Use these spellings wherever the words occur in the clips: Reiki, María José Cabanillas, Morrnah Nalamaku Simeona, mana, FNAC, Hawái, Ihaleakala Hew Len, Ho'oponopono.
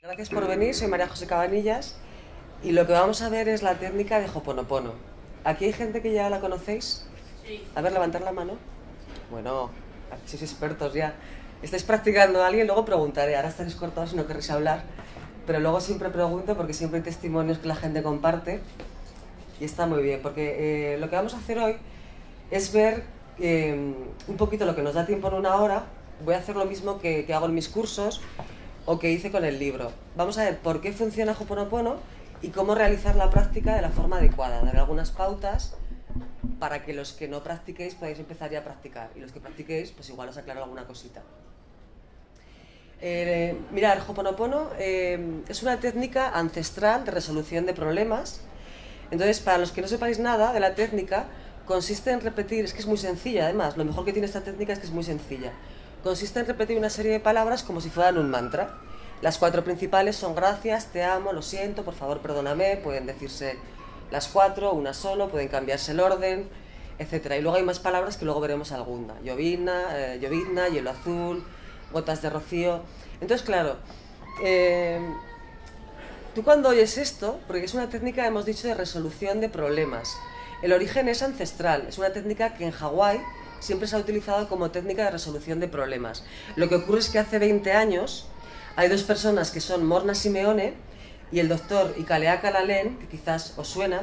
Gracias por venir, soy María José Cabanillas y lo que vamos a ver es la técnica de Ho'oponopono. ¿Aquí hay gente que ya la conocéis? Sí. A ver, levantar la mano. Bueno, aquí sois expertos ya. Estáis practicando a alguien, luego preguntaré, ahora estaréis cortados y no querréis hablar, pero luego siempre pregunto porque siempre hay testimonios que la gente comparte y está muy bien, porque lo que vamos a hacer hoy es ver un poquito lo que nos da tiempo en una hora. Voy a hacer lo mismo que hago en mis cursos o que hice con el libro. Vamos a ver por qué funciona Ho'oponopono y cómo realizar la práctica de la forma adecuada. Daré algunas pautas para que los que no practiquéis podáis empezar ya a practicar, y los que practiquéis pues igual os aclaro alguna cosita. Mirad, Ho'oponopono es una técnica ancestral de resolución de problemas. Entonces, para los que no sepáis nada de la técnica, consiste en repetir, es que es muy sencilla además, lo mejor que tiene esta técnica es que es muy sencilla. Consiste en repetir una serie de palabras como si fueran un mantra. Las cuatro principales son gracias, te amo, lo siento, por favor, perdóname. Pueden decirse las cuatro, una solo, pueden cambiarse el orden, etc. Y luego hay más palabras que luego veremos alguna. Llovizna, llovizna, hielo azul, gotas de rocío. Entonces, claro, tú cuando oyes esto, porque es una técnica, hemos dicho, de resolución de problemas. El origen es ancestral, es una técnica que en Hawái siempre se ha utilizado como técnica de resolución de problemas. Lo que ocurre es que hace 20 años hay dos personas que son Morrnah Simeona y el doctor Ihaleakala Hew Len, que quizás os suena,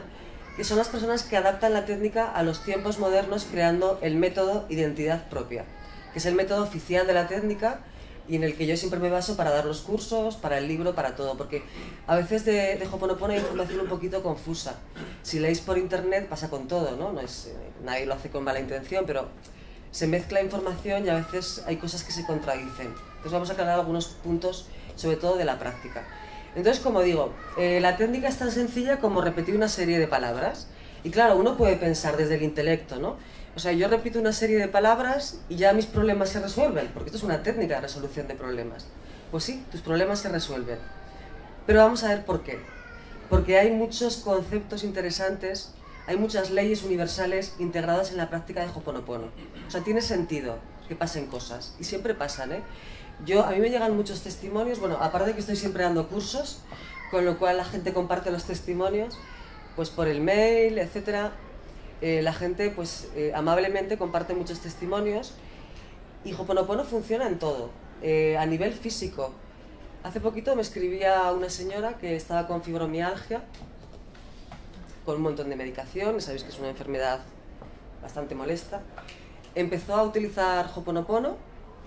que son las personas que adaptan la técnica a los tiempos modernos creando el método identidad propia, que es el método oficial de la técnica y en el que yo siempre me baso para dar los cursos, para el libro, para todo, porque a veces de Ho'oponopono hay información un poquito confusa. Si leéis por internet pasa con todo, ¿no? Nadie lo hace con mala intención, pero se mezcla información y a veces hay cosas que se contradicen. Entonces vamos a aclarar algunos puntos, sobre todo de la práctica. Entonces, como digo, la técnica es tan sencilla como repetir una serie de palabras. Y claro, uno puede pensar desde el intelecto, ¿no? O sea, yo repito una serie de palabras y ya mis problemas se resuelven, porque esto es una técnica de resolución de problemas. Pues sí, tus problemas se resuelven. Pero vamos a ver por qué. Porque hay muchos conceptos interesantes, hay muchas leyes universales integradas en la práctica de Ho'oponopono. O sea, tiene sentido que pasen cosas, y siempre pasan, ¿eh? A mí me llegan muchos testimonios, bueno, aparte de que estoy siempre dando cursos, con lo cual la gente comparte los testimonios, pues por el mail, etcétera. La gente, pues, amablemente comparte muchos testimonios y Ho'oponopono funciona en todo, a nivel físico. Hace poquito me escribía una señora que estaba con fibromialgia, con un montón de medicación, sabéis que es una enfermedad bastante molesta. Empezó a utilizar Ho'oponopono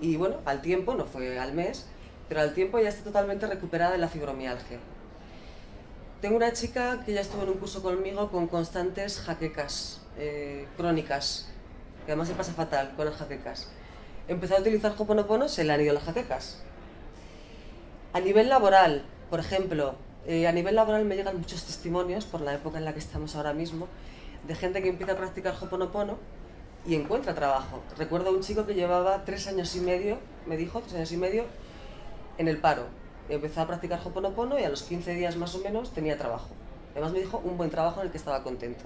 y, bueno, al tiempo, no fue al mes, pero al tiempo ya está totalmente recuperada de la fibromialgia. Tengo una chica que ya estuvo en un curso conmigo con constantes jaquecas crónicas, que además se pasa fatal con las jaquecas. Empezó a utilizar Ho'oponopono, se le han ido las jaquecas. A nivel laboral, por ejemplo, a nivel laboral me llegan muchos testimonios, por la época en la que estamos ahora mismo, de gente que empieza a practicar Ho'oponopono y encuentra trabajo. Recuerdo a un chico que llevaba 3 años y medio, me dijo, 3 años y medio, en el paro. Empezó a practicar Ho'oponopono y a los 15 días más o menos tenía trabajo. Además me dijo un buen trabajo en el que estaba contento.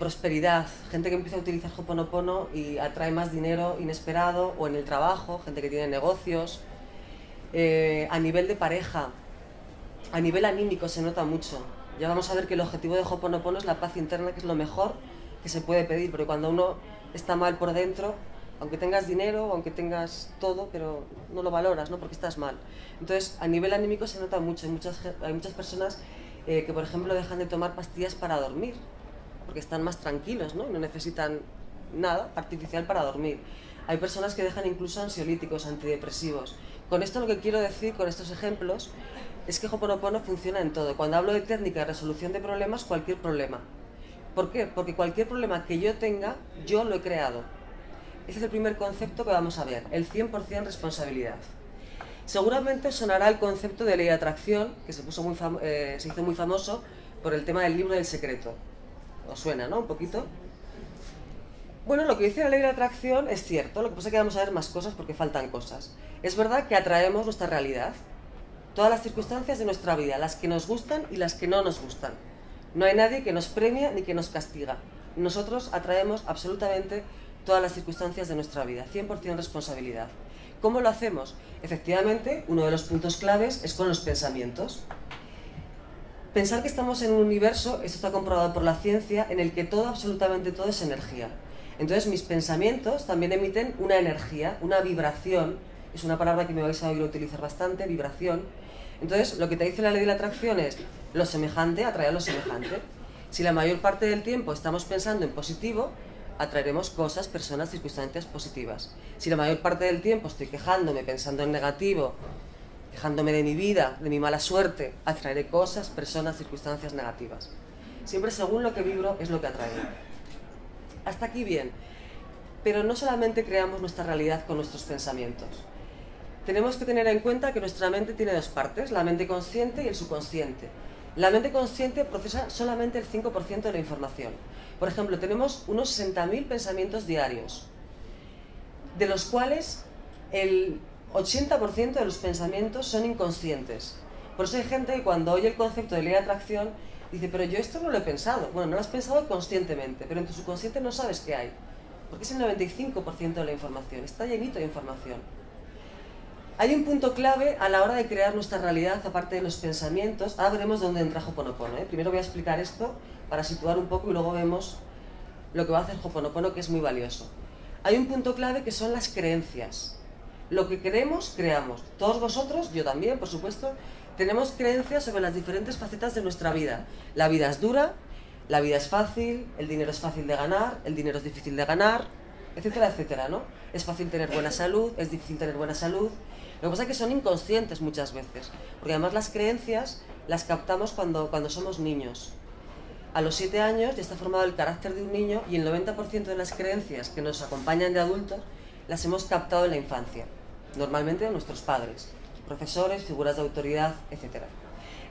Prosperidad, gente que empieza a utilizar Ho'oponopono y atrae más dinero inesperado o en el trabajo, gente que tiene negocios. A nivel de pareja, a nivel anímico se nota mucho. Ya vamos a ver que el objetivo de Ho'oponopono es la paz interna, que es lo mejor que se puede pedir, porque cuando uno está mal por dentro, aunque tengas dinero, aunque tengas todo, pero no lo valoras, ¿no? Porque estás mal. Entonces, a nivel anímico se nota mucho. Hay muchas personas que, por ejemplo, dejan de tomar pastillas para dormir, porque están más tranquilos, ¿no? Y no necesitan nada artificial para dormir. Hay personas que dejan incluso ansiolíticos, antidepresivos. Con esto lo que quiero decir, con estos ejemplos, es que Ho'oponopono funciona en todo. Cuando hablo de técnica de resolución de problemas, cualquier problema. ¿Por qué? Porque cualquier problema que yo tenga, yo lo he creado. Ese es el primer concepto que vamos a ver, el 100% responsabilidad. Seguramente os sonará el concepto de ley de atracción, que se hizo muy famoso por el tema del libro del secreto. ¿Os suena, no? Un poquito. Bueno, lo que dice la ley de atracción es cierto, lo que pasa es que vamos a ver más cosas porque faltan cosas. Es verdad que atraemos nuestra realidad. todas las circunstancias de nuestra vida, las que nos gustan y las que no nos gustan. No hay nadie que nos premia ni que nos castiga. Nosotros atraemos absolutamente todas las circunstancias de nuestra vida, 100% responsabilidad. ¿Cómo lo hacemos? Efectivamente, uno de los puntos claves es con los pensamientos. Pensar que estamos en un universo, esto está comprobado por la ciencia, en el que todo, absolutamente todo, es energía. Entonces mis pensamientos también emiten una energía, una vibración, es una palabra que me vais a oír utilizar bastante, vibración. Entonces lo que te dice la ley de la atracción es lo semejante atrae a lo semejante. Si la mayor parte del tiempo estamos pensando en positivo, atraeremos cosas, personas, circunstancias positivas. Si la mayor parte del tiempo estoy quejándome, pensando en negativo, quejándome de mi vida, de mi mala suerte, atraeré cosas, personas, circunstancias negativas. Siempre según lo que vibro es lo que atraigo. Hasta aquí bien. Pero no solamente creamos nuestra realidad con nuestros pensamientos. Tenemos que tener en cuenta que nuestra mente tiene dos partes, la mente consciente y el subconsciente. La mente consciente procesa solamente el 5% de la información. Por ejemplo, tenemos unos 60.000 pensamientos diarios, de los cuales el 80% de los pensamientos son inconscientes. Por eso hay gente que cuando oye el concepto de ley de atracción dice, pero yo esto no lo he pensado. Bueno, no lo has pensado conscientemente, pero en tu subconsciente no sabes qué hay, porque es el 95% de la información, está llenito de información. Hay un punto clave a la hora de crear nuestra realidad, aparte de los pensamientos. Ahora veremos dónde entra Ho'oponopono, ¿eh? Primero voy a explicar esto para situar un poco y luego vemos lo que va a hacer Ho'oponopono, que es muy valioso. Hay un punto clave que son las creencias. Lo que creemos, creamos. Todos vosotros, yo también, por supuesto, tenemos creencias sobre las diferentes facetas de nuestra vida. La vida es dura, la vida es fácil, el dinero es fácil de ganar, el dinero es difícil de ganar, etcétera, etcétera, ¿no? Es fácil tener buena salud, es difícil tener buena salud. Lo que pasa es que son inconscientes muchas veces, porque además las creencias las captamos cuando somos niños. A los 7 años ya está formado el carácter de un niño y el 90% de las creencias que nos acompañan de adultos las hemos captado en la infancia, normalmente de nuestros padres, profesores, figuras de autoridad, etcétera.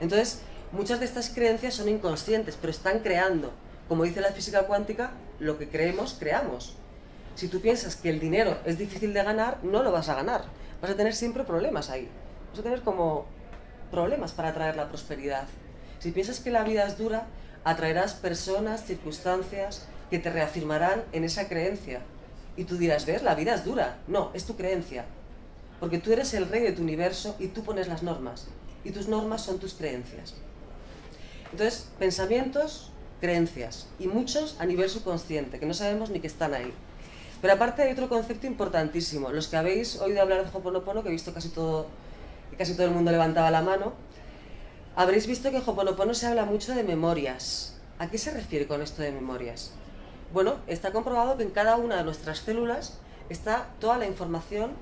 Entonces, muchas de estas creencias son inconscientes, pero están creando. Como dice la física cuántica, lo que creemos, creamos. Si tú piensas que el dinero es difícil de ganar, no lo vas a ganar. Vas a tener siempre problemas ahí. Vas a tener como problemas para atraer la prosperidad. Si piensas que la vida es dura, atraerás personas, circunstancias que te reafirmarán en esa creencia. Y tú dirás, ¿ves? La vida es dura. No, es tu creencia. Porque tú eres el rey de tu universo y tú pones las normas. Y tus normas son tus creencias. Entonces, pensamientos, creencias, y muchos a nivel subconsciente, que no sabemos ni que están ahí. Pero aparte hay otro concepto importantísimo. Los que habéis oído hablar de Ho'oponopono, que he visto casi todo el mundo levantaba la mano, habréis visto que en Ho'oponopono se habla mucho de memorias. ¿A qué se refiere con esto de memorias? Bueno, está comprobado que en cada una de nuestras células está toda la información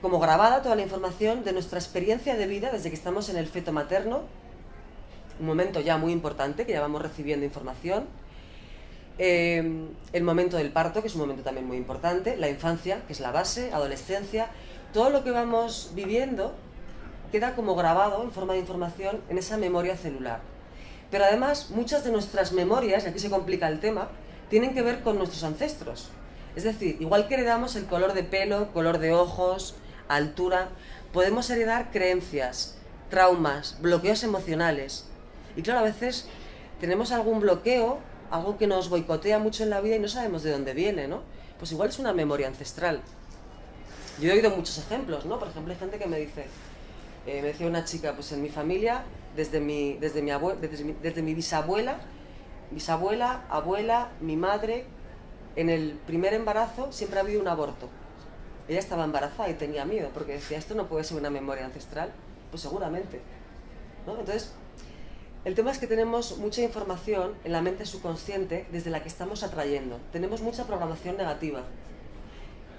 como grabada, toda la información de nuestra experiencia de vida desde que estamos en el feto materno, un momento ya muy importante, que ya vamos recibiendo información, el momento del parto, que es un momento también muy importante, la infancia, que es la base, adolescencia, todo lo que vamos viviendo queda como grabado en forma de información en esa memoria celular. Pero además, muchas de nuestras memorias, y aquí se complica el tema, tienen que ver con nuestros ancestros. Es decir, igual que heredamos el color de pelo, color de ojos, altura, podemos heredar creencias, traumas, bloqueos emocionales. Y claro, a veces tenemos algún bloqueo, algo que nos boicotea mucho en la vida y no sabemos de dónde viene, ¿no? Pues igual es una memoria ancestral. Yo he oído muchos ejemplos, ¿no? Por ejemplo, hay gente que me decía una chica, pues en mi familia, desde mi bisabuela, abuela, mi madre, en el primer embarazo siempre ha habido un aborto. Ella estaba embarazada y tenía miedo porque decía, esto no puede ser una memoria ancestral. Pues seguramente, ¿no? Entonces, el tema es que tenemos mucha información en la mente subconsciente desde la que estamos atrayendo. Tenemos mucha programación negativa.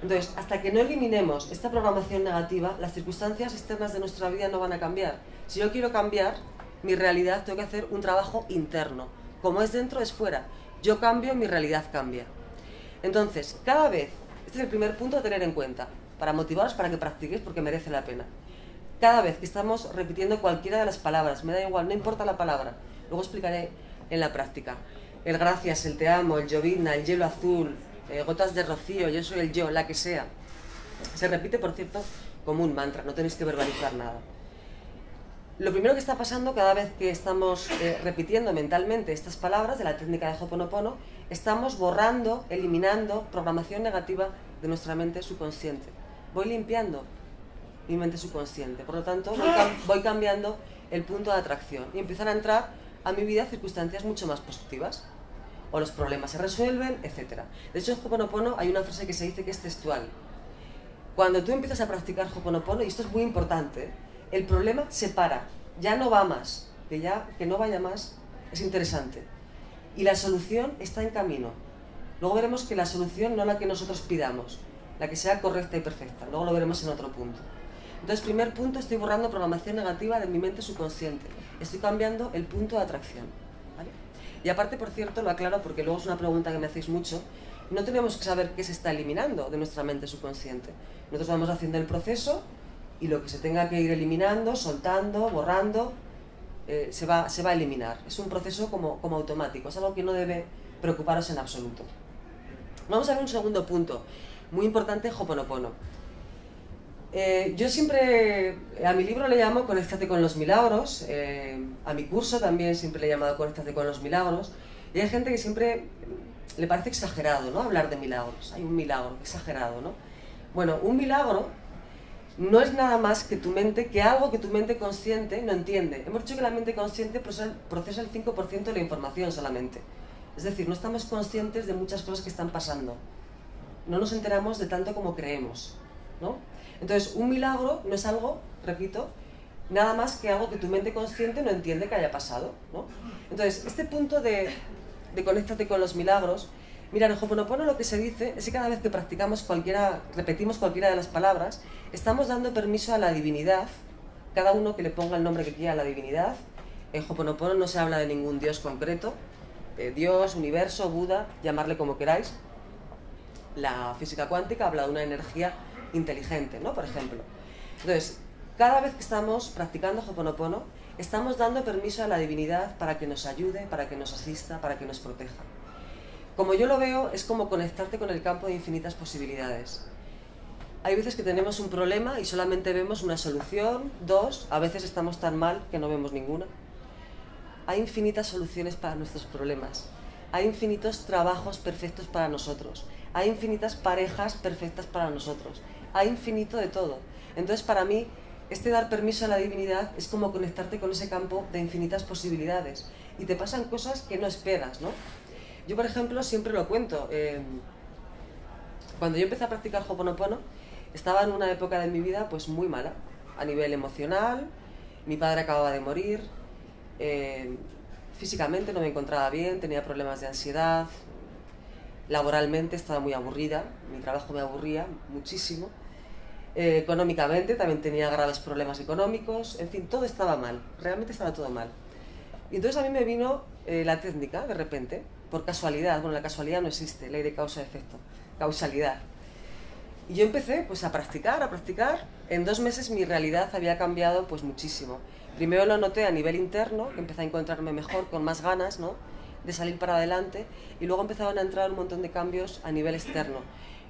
Entonces, hasta que no eliminemos esta programación negativa, las circunstancias externas de nuestra vida no van a cambiar. Si yo quiero cambiar mi realidad, tengo que hacer un trabajo interno. Como es dentro, es fuera. Yo cambio, mi realidad cambia. Entonces, cada vez, este es el primer punto a tener en cuenta, para motivaros, para que practiquéis, porque merece la pena. Cada vez que estamos repitiendo cualquiera de las palabras, me da igual, no importa la palabra, luego explicaré en la práctica. El gracias, el te amo, el llovizna, el hielo azul, gotas de rocío, yo soy el yo, la que sea. Se repite, por cierto, como un mantra, no tenéis que verbalizar nada. Lo primero que está pasando cada vez que estamos repitiendo mentalmente estas palabras de la técnica de Ho'oponopono, estamos borrando, eliminando programación negativa de nuestra mente subconsciente. Voy limpiando mi mente subconsciente, por lo tanto voy cambiando el punto de atracción y empiezan a entrar a mi vida circunstancias mucho más positivas, o los problemas se resuelven, etc. De hecho, en Ho'oponopono hay una frase que se dice que es textual. Cuando tú empiezas a practicar Ho'oponopono, y esto es muy importante, el problema se para, ya no va más, que no vaya más es interesante. Y la solución está en camino. Luego veremos que la solución no es la que nosotros pidamos, la que sea correcta y perfecta, luego lo veremos en otro punto. Entonces, primer punto, estoy borrando programación negativa de mi mente subconsciente, estoy cambiando el punto de atracción, ¿vale? Y aparte, por cierto, lo aclaro porque luego es una pregunta que me hacéis mucho, no tenemos que saber qué se está eliminando de nuestra mente subconsciente, nosotros vamos haciendo el proceso y lo que se tenga que ir eliminando, soltando, borrando, se va a eliminar. Es un proceso como automático, es algo que no debe preocuparos en absoluto. Vamos a ver un segundo punto, muy importante, Ho'oponopono. Yo siempre, a mi libro le llamo Conéctate con los milagros, a mi curso también siempre le he llamado Conéctate con los milagros, y hay gente que siempre le parece exagerado, ¿no?, hablar de milagros, hay un milagro exagerado, ¿no? Bueno, un milagro no es nada más que tu mente, que algo que tu mente consciente no entiende. Hemos dicho que la mente consciente procesa el 5% de la información solamente. Es decir, no estamos conscientes de muchas cosas que están pasando. No nos enteramos de tanto como creemos, ¿no? Entonces, un milagro no es algo, repito, nada más que algo que tu mente consciente no entiende que haya pasado, ¿no? Entonces, este punto de conéctate con los milagros, mira, en Ho'oponopono lo que se dice es que cada vez que repetimos cualquiera de las palabras, estamos dando permiso a la divinidad, cada uno que le ponga el nombre que quiera a la divinidad. En Ho'oponopono no se habla de ningún dios concreto, Dios, universo, Buda, llamarle como queráis. La física cuántica habla de una energía inteligente, ¿no?, por ejemplo. Entonces, cada vez que estamos practicando Ho'oponopono, estamos dando permiso a la divinidad para que nos ayude, para que nos asista, para que nos proteja. Como yo lo veo, es como conectarte con el campo de infinitas posibilidades. Hay veces que tenemos un problema y solamente vemos una solución, dos, a veces estamos tan mal que no vemos ninguna. Hay infinitas soluciones para nuestros problemas, hay infinitos trabajos perfectos para nosotros, hay infinitas parejas perfectas para nosotros, hay infinito de todo. Entonces, para mí, este dar permiso a la divinidad es como conectarte con ese campo de infinitas posibilidades y te pasan cosas que no esperas, ¿no? Yo, por ejemplo, siempre lo cuento, cuando yo empecé a practicar Ho'oponopono, estaba en una época de mi vida pues muy mala, a nivel emocional, mi padre acababa de morir, físicamente no me encontraba bien, tenía problemas de ansiedad, laboralmente estaba muy aburrida, mi trabajo me aburría muchísimo, económicamente también tenía graves problemas económicos, en fin, todo estaba mal, realmente estaba todo mal. Y entonces a mí me vino la técnica de repente, por casualidad, bueno, la casualidad no existe, ley de causa-efecto, causalidad. Y yo empecé pues a practicar, en 2 meses mi realidad había cambiado pues muchísimo. Primero lo noté a nivel interno, que empecé a encontrarme mejor, con más ganas, ¿no?, de salir para adelante, y luego empezaron a entrar un montón de cambios a nivel externo.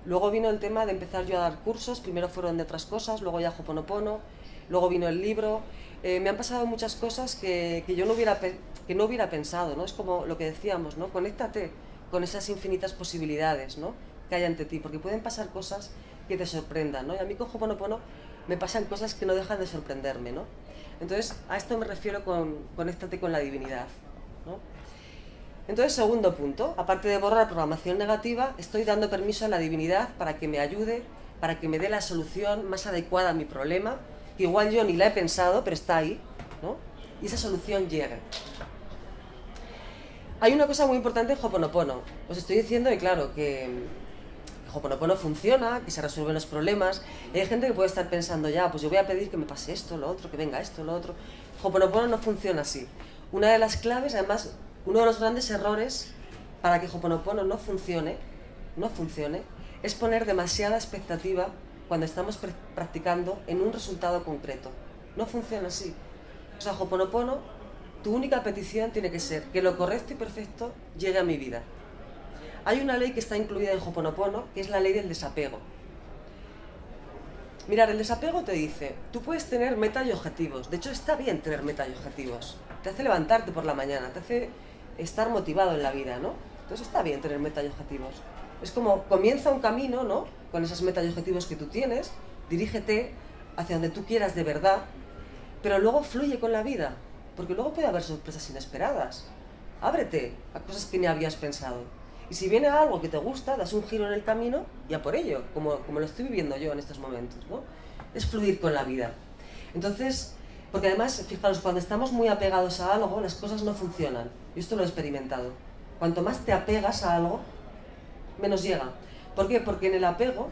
Luego vino el tema de empezar yo a dar cursos, primero fueron de otras cosas, luego ya Ho'oponopono, luego vino el libro. Me han pasado muchas cosas que yo no hubiera pensado, ¿no? Es como lo que decíamos, ¿no?, conéctate con esas infinitas posibilidades, ¿no?, que hay ante ti, porque pueden pasar cosas que te sorprendan, ¿no? Y a mí con Ho'oponopono me pasan cosas que no dejan de sorprenderme, ¿no? Entonces, a esto me refiero con conéctate con la divinidad, ¿no? Entonces, segundo punto, aparte de borrar programación negativa, estoy dando permiso a la divinidad para que me ayude, para que me dé la solución más adecuada a mi problema, que igual yo ni la he pensado, pero está ahí, ¿no?, y esa solución llegue. Hay una cosa muy importante en Ho'oponopono. Os estoy diciendo, y claro, que Ho'oponopono funciona, que se resuelven los problemas. Hay gente que puede estar pensando, ya, pues yo voy a pedir que me pase esto, lo otro, que venga esto, lo otro. Ho'oponopono no funciona así. Una de las claves, además, uno de los grandes errores para que Ho'oponopono no funcione, es poner demasiada expectativa cuando estamos practicando en un resultado concreto. No funciona así. O sea, Ho'oponopono, tu única petición tiene que ser que lo correcto y perfecto llegue a mi vida. Hay una ley que está incluida en Ho'oponopono, que es la ley del desapego. Mirar, el desapego te dice, tú puedes tener metas y objetivos. De hecho, está bien tener metas y objetivos. Te hace levantarte por la mañana, te hace estar motivado en la vida, ¿no? Entonces está bien tener metas y objetivos. Es como, comienza un camino, ¿no? Con esas metas y objetivos que tú tienes, dirígete hacia donde tú quieras de verdad, pero luego fluye con la vida, porque luego puede haber sorpresas inesperadas. Ábrete a cosas que ni habías pensado. Y si viene algo que te gusta, das un giro en el camino y a por ello, como lo estoy viviendo yo en estos momentos, ¿no? Es fluir con la vida. Entonces, porque además, fijaros, cuando estamos muy apegados a algo, las cosas no funcionan. Yo esto lo he experimentado. Cuanto más te apegas a algo, menos llega. ¿Por qué? Porque en el apego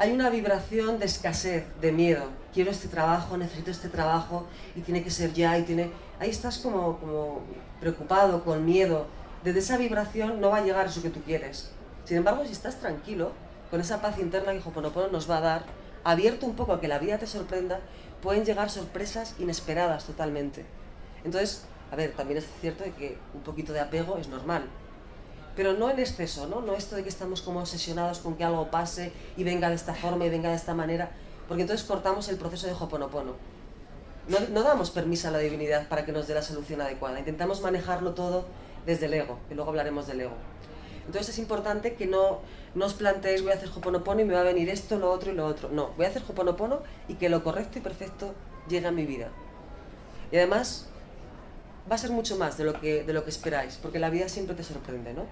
hay una vibración de escasez, de miedo. Quiero este trabajo, necesito este trabajo, y tiene que ser ya, y tiene... Ahí estás como preocupado, con miedo. Desde esa vibración no va a llegar eso que tú quieres. Sin embargo, si estás tranquilo, con esa paz interna que Ho'oponopono nos va a dar, abierto un poco a que la vida te sorprenda, pueden llegar sorpresas inesperadas totalmente. Entonces, a ver, también es cierto de que un poquito de apego es normal, pero no en exceso, ¿no? No esto de que estamos como obsesionados con que algo pase y venga de esta forma y venga de esta manera, porque entonces cortamos el proceso de Ho'oponopono. No damos permiso a la divinidad para que nos dé la solución adecuada, intentamos manejarlo todo desde el ego, y luego hablaremos del ego. Entonces es importante que no os planteéis, voy a hacer Ho'oponopono y me va a venir esto, lo otro y lo otro. No, voy a hacer Ho'oponopono y que lo correcto y perfecto llegue a mi vida. Y además, va a ser mucho más de lo que esperáis, porque la vida siempre te sorprende, ¿no?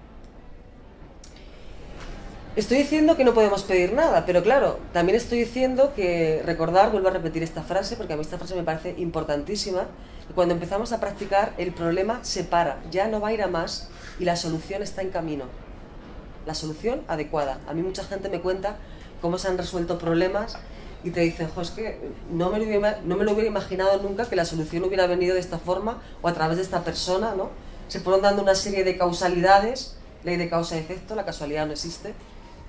Estoy diciendo que no podemos pedir nada, pero claro, también estoy diciendo que recordar, vuelvo a repetir esta frase, porque a mí esta frase me parece importantísima, que cuando empezamos a practicar, el problema se para, ya no va a ir a más y la solución está en camino. La solución adecuada. A mí mucha gente me cuenta cómo se han resuelto problemas y te dicen, jo, es que no me lo hubiera imaginado nunca que la solución hubiera venido de esta forma o a través de esta persona, ¿no? Se fueron dando una serie de causalidades, ley de causa y efecto, la casualidad no existe.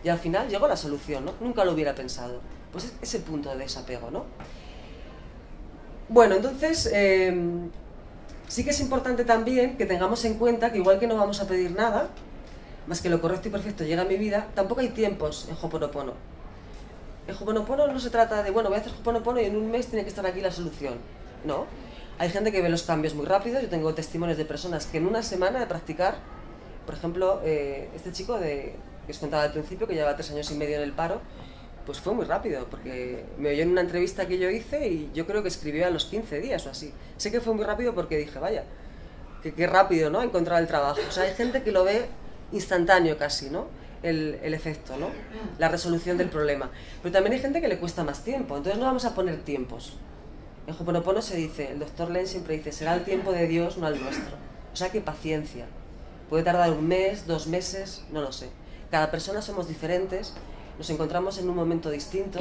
Y al final llegó la solución, ¿no? Nunca lo hubiera pensado. Pues es ese punto de desapego, ¿no? Bueno, entonces, sí que es importante también que tengamos en cuenta que igual que no vamos a pedir nada, más que lo correcto y perfecto llega a mi vida, tampoco hay tiempos en Ho'oponopono. En Ho'oponopono no se trata de, bueno, voy a hacer Ho'oponopono y en un mes tiene que estar aquí la solución. No. Hay gente que ve los cambios muy rápido. Yo tengo testimonios de personas que en una semana de practicar, por ejemplo, este chico que os contaba al principio, que lleva 3 años y medio en el paro, pues fue muy rápido, porque me oyó en una entrevista que yo hice y yo creo que escribió a los 15 días o así. Sé que fue muy rápido porque dije, vaya, qué rápido, ¿no? Encontrar el trabajo. O sea, hay gente que lo ve instantáneo casi, ¿no? El efecto, ¿no? La resolución del problema. Pero también hay gente que le cuesta más tiempo, entonces no vamos a poner tiempos. En Ho'oponopono se dice, el doctor Len siempre dice, será el tiempo de Dios, no al nuestro. O sea, que paciencia. Puede tardar 1 mes, 2 meses, no lo sé. Cada persona somos diferentes, nos encontramos en un momento distinto.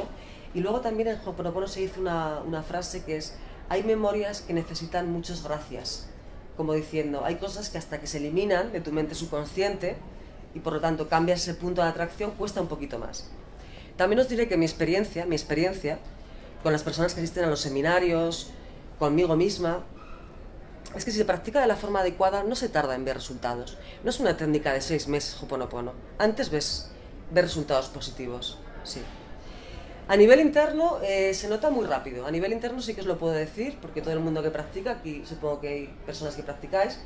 Y luego también en Ho'oponopono se dice una frase que es, hay memorias que necesitan muchos gracias. Como diciendo, hay cosas que hasta que se eliminan de tu mente subconsciente y por lo tanto cambias ese punto de atracción, cuesta un poquito más. También os diré que mi experiencia con las personas que asisten a los seminarios, conmigo misma, es que si se practica de la forma adecuada no se tarda en ver resultados. No es una técnica de 6 meses Ho'oponopono. Antes ves resultados positivos. Sí. A nivel interno se nota muy rápido. A nivel interno sí que os lo puedo decir, porque todo el mundo que practica, aquí supongo que hay personas que practicáis,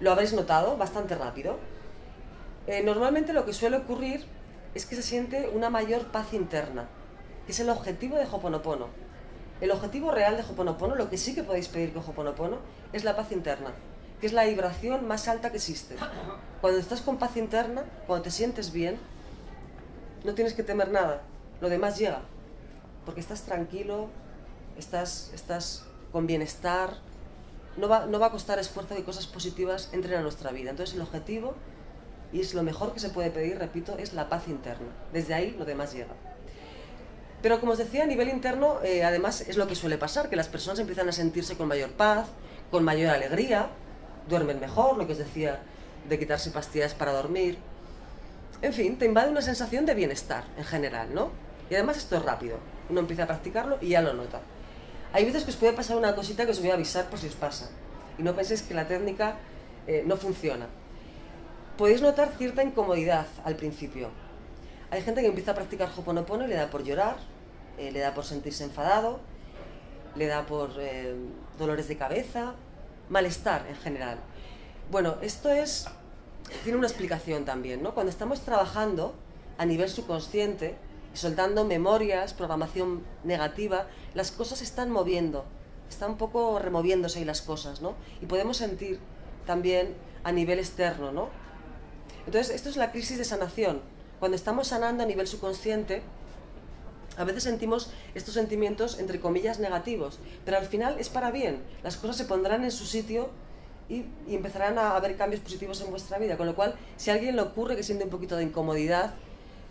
lo habréis notado bastante rápido. Normalmente lo que suele ocurrir es que se siente una mayor paz interna, que es el objetivo de Ho'oponopono. El objetivo real de Ho'oponopono, lo que sí que podéis pedir con Ho'oponopono, es la paz interna, que es la vibración más alta que existe. Cuando estás con paz interna, cuando te sientes bien, no tienes que temer nada, lo demás llega, porque estás tranquilo, estás con bienestar, no va a costar esfuerzo que cosas positivas entren a nuestra vida. Entonces el objetivo, y es lo mejor que se puede pedir, repito, es la paz interna, desde ahí lo demás llega. Pero como os decía, a nivel interno, además es lo que suele pasar, que las personas empiezan a sentirse con mayor paz, con mayor alegría, duermen mejor, lo que os decía de quitarse pastillas para dormir. En fin, te invade una sensación de bienestar en general, ¿no? Y además esto es rápido, uno empieza a practicarlo y ya lo nota. Hay veces que os puede pasar una cosita que os voy a avisar por si os pasa, y no penséis que la técnica no funciona. Podéis notar cierta incomodidad al principio. Hay gente que empieza a practicar Ho'oponopono y le da por llorar, le da por sentirse enfadado, le da por dolores de cabeza, malestar en general. Bueno, esto es, tiene una explicación también, ¿no? Cuando estamos trabajando a nivel subconsciente, soltando memorias, programación negativa, las cosas se están moviendo, están un poco removiéndose ahí las cosas, ¿no? Y podemos sentir también a nivel externo, ¿no? Entonces, esto es la crisis de sanación. Cuando estamos sanando a nivel subconsciente, a veces sentimos estos sentimientos, entre comillas, negativos, pero al final es para bien, las cosas se pondrán en su sitio y empezarán a haber cambios positivos en vuestra vida, con lo cual, si a alguien le ocurre que siente un poquito de incomodidad,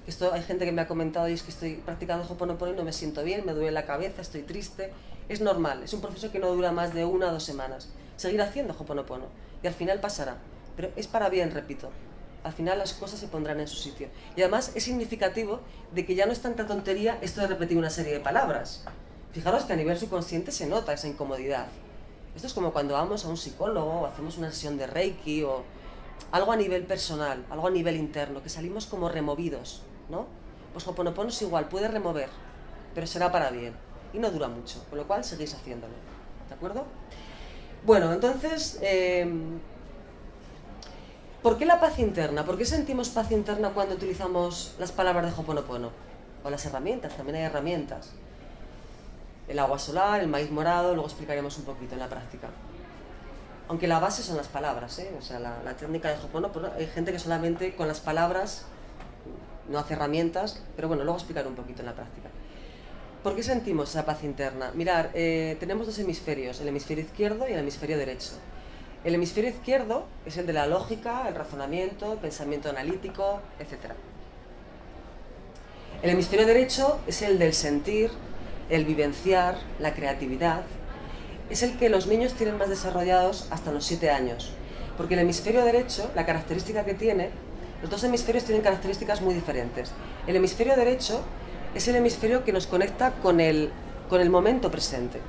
esto hay gente que me ha comentado, y es que estoy practicando Ho'oponopono y no me siento bien, me duele la cabeza, estoy triste, es normal, es un proceso que no dura más de 1 o 2 semanas. Seguir haciendo Ho'oponopono y al final pasará, pero es para bien, repito, al final las cosas se pondrán en su sitio. Y además es significativo de que ya no es tanta tontería esto de repetir una serie de palabras. Fijaros que a nivel subconsciente se nota esa incomodidad. Esto es como cuando vamos a un psicólogo o hacemos una sesión de Reiki o algo a nivel personal, algo a nivel interno, que salimos como removidos, ¿no? Pues Ho'oponopono es igual, puede remover, pero será para bien y no dura mucho, con lo cual seguís haciéndolo, ¿de acuerdo? Bueno, entonces, ¿por qué la paz interna? ¿Por qué sentimos paz interna cuando utilizamos las palabras de Ho'oponopono? O las herramientas, también hay herramientas, el agua solar, el maíz morado, luego explicaremos un poquito en la práctica. Aunque la base son las palabras, ¿eh? O sea, la técnica de Ho'oponopono, hay gente que solamente con las palabras no hace herramientas, pero bueno, luego explicaré un poquito en la práctica. ¿Por qué sentimos esa paz interna? Mirar, tenemos dos hemisferios, el hemisferio izquierdo y el hemisferio derecho. El hemisferio izquierdo es el de la lógica, el razonamiento, el pensamiento analítico, etc. El hemisferio derecho es el del sentir, el vivenciar, la creatividad. Es el que los niños tienen más desarrollados hasta los 7 años, porque el hemisferio derecho, la característica que tiene, los dos hemisferios tienen características muy diferentes. El hemisferio derecho es el hemisferio que nos conecta con el momento presente.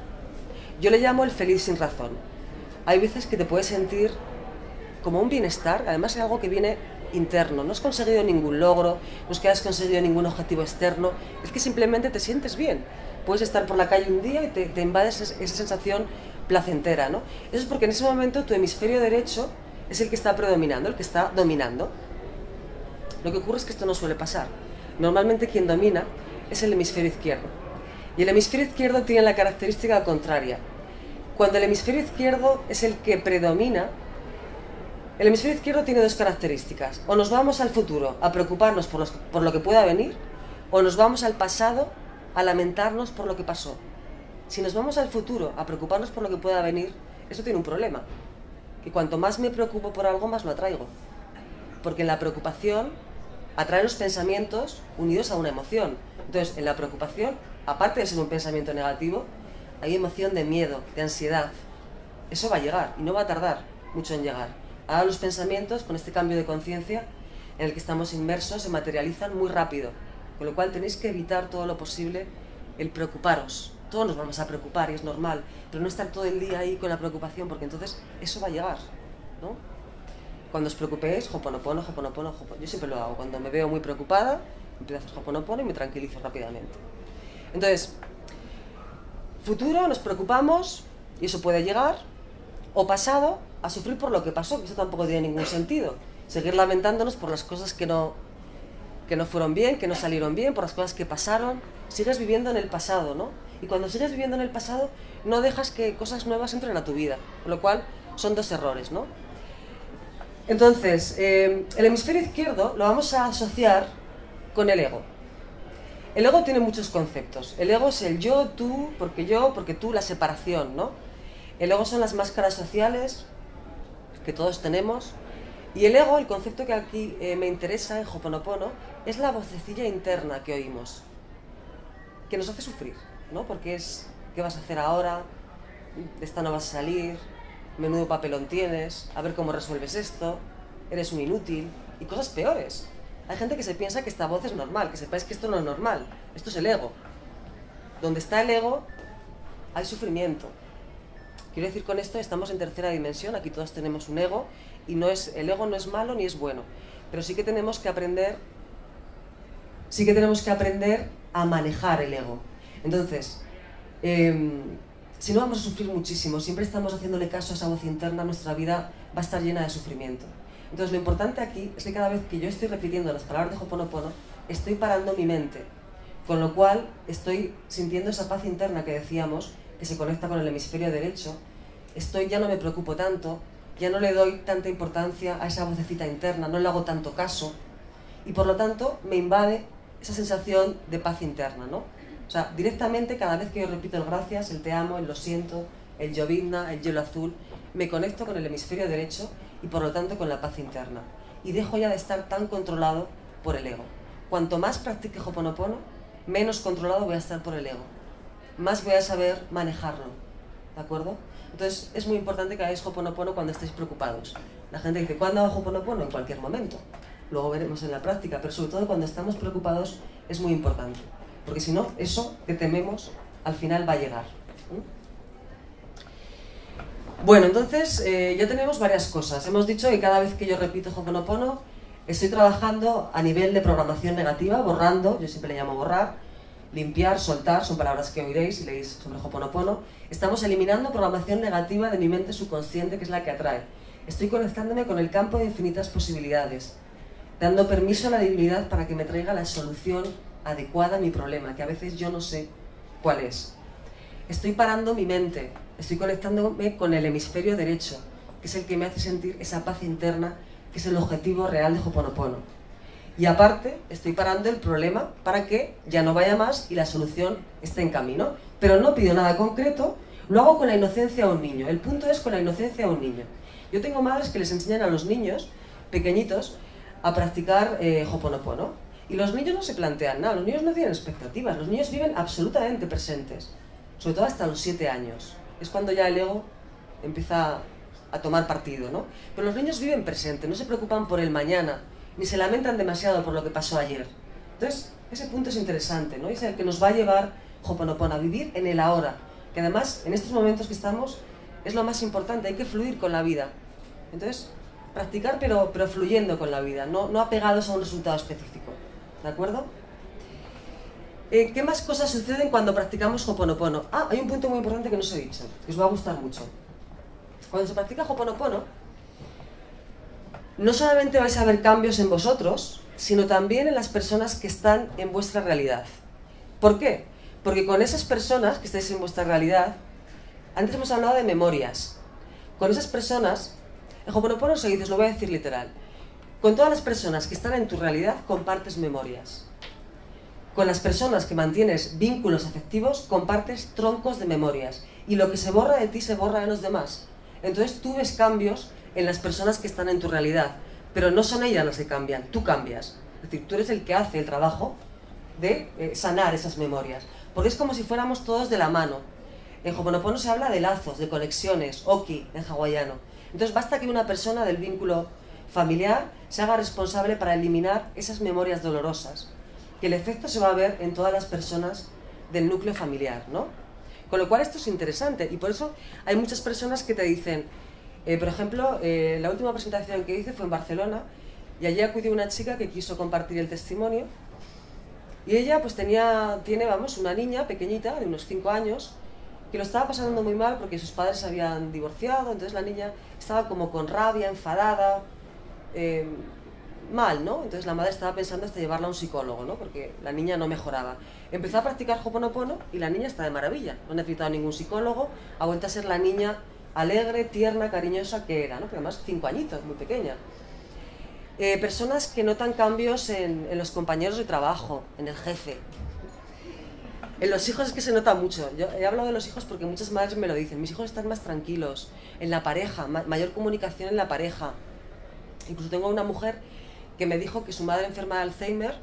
Yo le llamo el feliz sin razón. Hay veces que te puedes sentir como un bienestar, además es algo que viene interno. No has conseguido ningún logro, no es que has conseguido ningún objetivo externo, es que simplemente te sientes bien. Puedes estar por la calle un día y te invade esa sensación placentera, ¿no? Eso es porque en ese momento tu hemisferio derecho es el que está predominando, el que está dominando. Lo que ocurre es que esto no suele pasar. Normalmente quien domina es el hemisferio izquierdo. Y el hemisferio izquierdo tiene la característica contraria. Cuando el hemisferio izquierdo es el que predomina, el hemisferio izquierdo tiene dos características. O nos vamos al futuro a preocuparnos por lo que pueda venir, o nos vamos al pasado a lamentarnos por lo que pasó. Si nos vamos al futuro a preocuparnos por lo que pueda venir, eso tiene un problema. Que cuanto más me preocupo por algo, más lo atraigo. Porque en la preocupación atraen los pensamientos unidos a una emoción. Entonces, en la preocupación, aparte de ser un pensamiento negativo, hay emoción de miedo, de ansiedad. Eso va a llegar y no va a tardar mucho en llegar. Ahora los pensamientos, con este cambio de conciencia en el que estamos inmersos, se materializan muy rápido. Con lo cual tenéis que evitar todo lo posible el preocuparos. Todos nos vamos a preocupar y es normal, pero no estar todo el día ahí con la preocupación, porque entonces eso va a llegar, ¿no? Cuando os preocupéis, Ho'oponopono, Ho'oponopono, Ho'oponopono. Yo siempre lo hago. Cuando me veo muy preocupada, empiezo a hacer Ho'oponopono y me tranquilizo rápidamente. Entonces, futuro, nos preocupamos y eso puede llegar. O pasado, a sufrir por lo que pasó, que eso tampoco tiene ningún sentido. Seguir lamentándonos por las cosas que no fueron bien, que no salieron bien, por las cosas que pasaron. Sigues viviendo en el pasado, ¿no? Y cuando sigues viviendo en el pasado, no dejas que cosas nuevas entren a tu vida. Con lo cual, son dos errores, ¿no? Entonces, el hemisferio izquierdo lo vamos a asociar con el ego. El ego tiene muchos conceptos. El ego es el yo, porque tú, la separación, ¿no? El ego son las máscaras sociales que todos tenemos. Y el ego, el concepto que aquí me interesa en Ho'oponopono, es la vocecilla interna que oímos, que nos hace sufrir, ¿no? Porque es, ¿qué vas a hacer ahora? De esta no vas a salir. Menudo papelón tienes, a ver cómo resuelves esto, eres un inútil, y cosas peores. Hay gente que se piensa que esta voz es normal, que sepáis que esto no es normal, esto es el ego. Donde está el ego, hay sufrimiento. Quiero decir con esto, estamos en tercera dimensión, aquí todos tenemos un ego, y no es, el ego no es malo ni es bueno, pero sí que tenemos que aprender a manejar el ego. Entonces, si no, vamos a sufrir muchísimo. Siempre estamos haciéndole caso a esa voz interna, nuestra vida va a estar llena de sufrimiento. Entonces, lo importante aquí es que cada vez que yo estoy repitiendo las palabras de Ho'oponopono, estoy parando mi mente, con lo cual estoy sintiendo esa paz interna que decíamos, que se conecta con el hemisferio derecho. Ya no me preocupo tanto, ya no le doy tanta importancia a esa vocecita interna, no le hago tanto caso, y por lo tanto me invade esa sensación de paz interna, ¿no? O sea, directamente cada vez que yo repito el gracias, el te amo, el lo siento, el llovizna, el hielo azul, me conecto con el hemisferio derecho y por lo tanto con la paz interna. Y dejo ya de estar tan controlado por el ego. Cuanto más practique Ho'oponopono, menos controlado voy a estar por el ego. Más voy a saber manejarlo, ¿de acuerdo? Entonces es muy importante que hagáis Ho'oponopono cuando estéis preocupados. La gente dice, ¿cuándo hago Ho'oponopono? En cualquier momento. Luego veremos en la práctica, pero sobre todo cuando estamos preocupados es muy importante. Porque si no, eso que tememos al final va a llegar. Bueno, entonces ya tenemos varias cosas. Hemos dicho que cada vez que yo repito Ho'oponopono, estoy trabajando a nivel de programación negativa, borrando, yo siempre le llamo borrar, limpiar, soltar, son palabras que oiréis y leéis sobre Ho'oponopono. Estamos eliminando programación negativa de mi mente subconsciente, que es la que atrae. Estoy conectándome con el campo de infinitas posibilidades, dando permiso a la divinidad para que me traiga la solución adecuada a mi problema, que a veces yo no sé cuál es. Estoy parando mi mente, estoy conectándome con el hemisferio derecho, que es el que me hace sentir esa paz interna, que es el objetivo real de Ho'oponopono. Y aparte, estoy parando el problema para que ya no vaya más y la solución esté en camino. Pero no pido nada concreto, lo hago con la inocencia a un niño. El punto es con la inocencia a un niño. Yo tengo madres que les enseñan a los niños pequeñitos a practicar Ho'oponopono. Y los niños no se plantean nada, los niños no tienen expectativas, los niños viven absolutamente presentes, sobre todo hasta los 7 años. Es cuando ya el ego empieza a tomar partido, ¿no? Pero los niños viven presentes, no se preocupan por el mañana, ni se lamentan demasiado por lo que pasó ayer. Entonces, ese punto es interesante, ¿no? Es el que nos va a llevar Ho'oponopono a vivir en el ahora, que además, en estos momentos que estamos, es lo más importante, hay que fluir con la vida. Entonces, practicar pero fluyendo con la vida, no apegados a un resultado específico, ¿de acuerdo? ¿Qué más cosas suceden cuando practicamos Ho'oponopono? Ah, hay un punto muy importante que no os he dicho, que os va a gustar mucho. Cuando se practica Ho'oponopono, no solamente vais a ver cambios en vosotros, sino también en las personas que están en vuestra realidad. ¿Por qué? Porque con esas personas que estáis en vuestra realidad, antes hemos hablado de memorias, con esas personas, en Ho'oponopono se dice, os lo voy a decir literal, con todas las personas que están en tu realidad compartes memorias. Con las personas que mantienes vínculos afectivos compartes troncos de memorias y lo que se borra de ti se borra de los demás. Entonces tú ves cambios en las personas que están en tu realidad, pero no son ellas las que cambian, tú cambias. Es decir, tú eres el que hace el trabajo de sanar esas memorias, porque es como si fuéramos todos de la mano. En Ho'oponopono se habla de lazos, de conexiones, oki en hawaiano. Entonces basta que una persona del vínculo familiar se haga responsable para eliminar esas memorias dolorosas, que el efecto se va a ver en todas las personas del núcleo familiar, ¿no? Con lo cual esto es interesante y por eso hay muchas personas que te dicen, por ejemplo, la última presentación que hice fue en Barcelona y allí acudió una chica que quiso compartir el testimonio y ella pues tiene vamos, una niña pequeñita de unos 5 años que lo estaba pasando muy mal porque sus padres se habían divorciado, entonces la niña estaba como con rabia, enfadada, mal, ¿no? Entonces la madre estaba pensando hasta llevarla a un psicólogo, ¿no? Porque la niña no mejoraba. Empezó a practicar Ho'oponopono y la niña está de maravilla, no ha necesitado ningún psicólogo, ha vuelto a ser la niña alegre, tierna, cariñosa que era, ¿no? Porque además 5 añitos, muy pequeña. Personas que notan cambios en los compañeros de trabajo, en el jefe. En los hijos es que se nota mucho. Yo he hablado de los hijos porque muchas madres me lo dicen. Mis hijos están más tranquilos, en la pareja, mayor comunicación en la pareja. Incluso tengo una mujer que me dijo que su madre enferma de Alzheimer,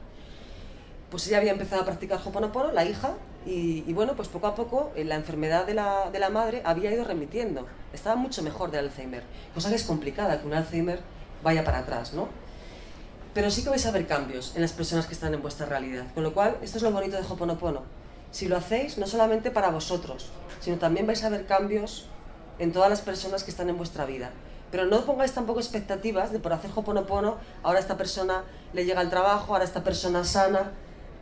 pues ella había empezado a practicar Ho'oponopono, la hija, y bueno, pues poco a poco la enfermedad de la madre había ido remitiendo. Estaba mucho mejor del Alzheimer, cosa que es complicada, que un Alzheimer vaya para atrás, ¿no? Pero sí que vais a ver cambios en las personas que están en vuestra realidad, con lo cual esto es lo bonito de Ho'oponopono. Si lo hacéis, no solamente para vosotros, sino también vais a ver cambios en todas las personas que están en vuestra vida. Pero no pongáis tampoco expectativas de por hacer Ho'oponopono, ahora esta persona le llega al trabajo, ahora esta persona sana.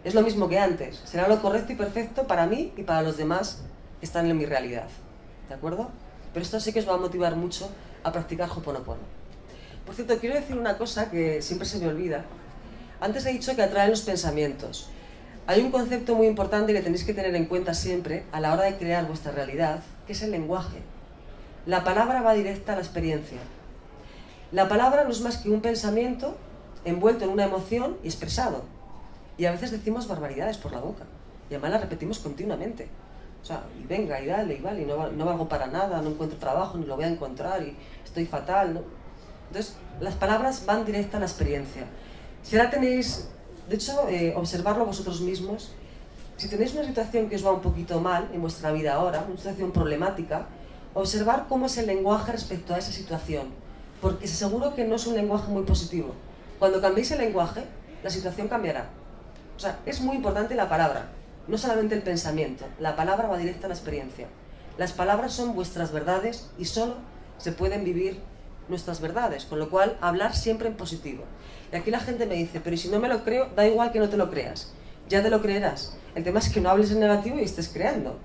es lo mismo que antes, será lo correcto y perfecto para mí y para los demás que están en mi realidad, ¿de acuerdo? Pero esto sí que os va a motivar mucho a practicar Ho'oponopono. Por cierto, quiero decir una cosa que siempre se me olvida. Antes he dicho que atraen los pensamientos. Hay un concepto muy importante que tenéis que tener en cuenta siempre a la hora de crear vuestra realidad, que es el lenguaje. La palabra va directa a la experiencia. La palabra no es más que un pensamiento envuelto en una emoción y expresado. Y a veces decimos barbaridades por la boca. Y además las repetimos continuamente. O sea, y venga, y dale, y vale, y no valgo para nada, no encuentro trabajo, ni lo voy a encontrar, y estoy fatal, ¿no? Entonces, las palabras van directa a la experiencia. Si ahora tenéis, de hecho, observarlo vosotros mismos, si tenéis una situación que os va un poquito mal en vuestra vida ahora, una situación problemática, observar cómo es el lenguaje respecto a esa situación, porque seguro que no es un lenguaje muy positivo. Cuando cambiéis el lenguaje, la situación cambiará. O sea, es muy importante la palabra, no solamente el pensamiento. La palabra va directa a la experiencia. Las palabras son vuestras verdades y solo se pueden vivir nuestras verdades, con lo cual hablar siempre en positivo. Y aquí la gente me dice, pero si no me lo creo, da igual que no te lo creas, ya te lo creerás. El tema es que no hables en negativo y estés creando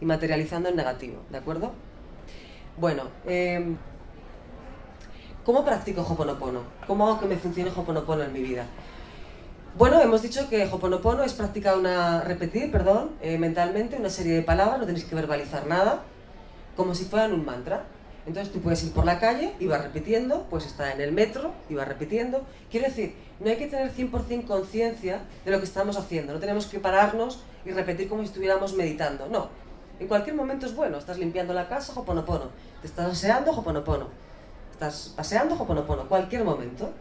y materializando en negativo, ¿de acuerdo? Bueno, ¿cómo practico Ho'oponopono? ¿Cómo hago que me funcione Ho'oponopono en mi vida? Bueno, hemos dicho que Ho'oponopono es practicar mentalmente una serie de palabras, no tenéis que verbalizar nada, como si fueran un mantra. Entonces tú puedes ir por la calle y vas repitiendo, pues está en el metro y vas repitiendo. Quiero decir, no hay que tener 100% conciencia de lo que estamos haciendo, no tenemos que pararnos y repetir como si estuviéramos meditando, no. En cualquier momento es bueno, estás limpiando la casa, Ho'oponopono, te estás aseando, Ho'oponopono, estás paseando, Ho'oponopono, cualquier momento.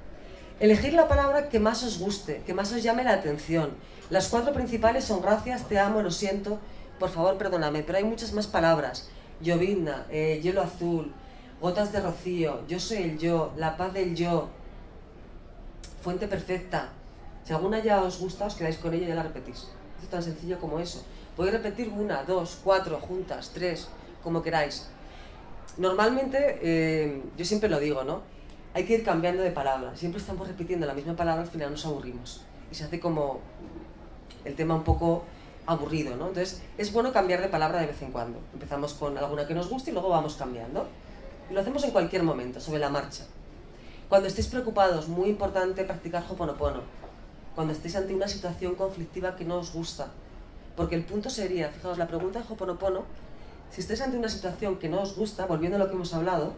Elegir la palabra que más os guste, que más os llame la atención. Las cuatro principales son gracias, te amo, lo siento, por favor perdóname, pero hay muchas más palabras. Llovizna, hielo azul, gotas de rocío, yo soy el yo, la paz del yo, fuente perfecta. Si alguna ya os gusta, os quedáis con ella y ya la repetís. Es tan sencillo como eso. Podéis repetir una, dos, cuatro, juntas, tres, como queráis. Normalmente, yo siempre lo digo, ¿no? Hay que ir cambiando de palabra. Siempre estamos repitiendo la misma palabra, al final nos aburrimos. Y se hace como el tema un poco aburrido, ¿no? Entonces, es bueno cambiar de palabra de vez en cuando. Empezamos con alguna que nos guste y luego vamos cambiando. Y lo hacemos en cualquier momento, sobre la marcha. Cuando estéis preocupados, muy importante practicar Ho'oponopono. Cuando estéis ante una situación conflictiva que no os gusta. Porque el punto sería, fijaos, la pregunta de Ho'oponopono, si estáis ante una situación que no os gusta, volviendo a lo que hemos hablado,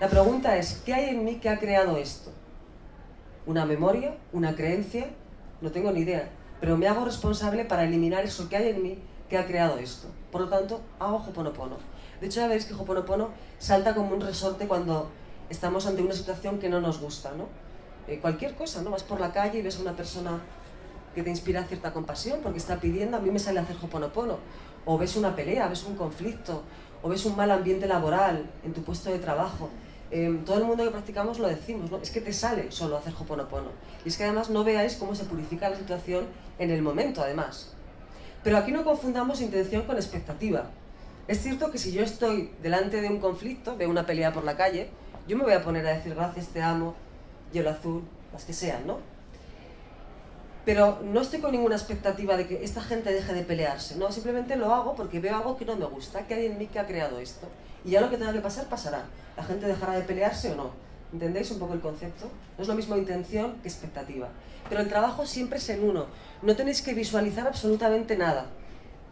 la pregunta es, ¿qué hay en mí que ha creado esto? ¿Una memoria? ¿Una creencia? No tengo ni idea. Pero me hago responsable para eliminar eso que hay en mí que ha creado esto. Por lo tanto, hago Ho'oponopono. De hecho, ya veréis que Ho'oponopono salta como un resorte cuando estamos ante una situación que no nos gusta, ¿no? Cualquier cosa, ¿no? Vas por la calle y ves a una persona que te inspira cierta compasión porque está pidiendo, a mí me sale hacer Ho'oponopono. O ves una pelea, ves un conflicto, o ves un mal ambiente laboral en tu puesto de trabajo. Todo el mundo que practicamos lo decimos, ¿no? Es que te sale solo hacer Ho'oponopono. Y es que además no veáis cómo se purifica la situación en el momento, además. Pero aquí no confundamos intención con expectativa. Es cierto que si yo estoy delante de un conflicto, de una pelea por la calle, yo me voy a poner a decir gracias, te amo, hielo azul, las que sean, ¿no? Pero no estoy con ninguna expectativa de que esta gente deje de pelearse, ¿no? Simplemente lo hago porque veo algo que no me gusta, que hay en mí que ha creado esto. Y ya lo que tenga que pasar, pasará. La gente dejará de pelearse o no. ¿Entendéis un poco el concepto? No es lo mismo intención que expectativa. Pero el trabajo siempre es en uno. No tenéis que visualizar absolutamente nada.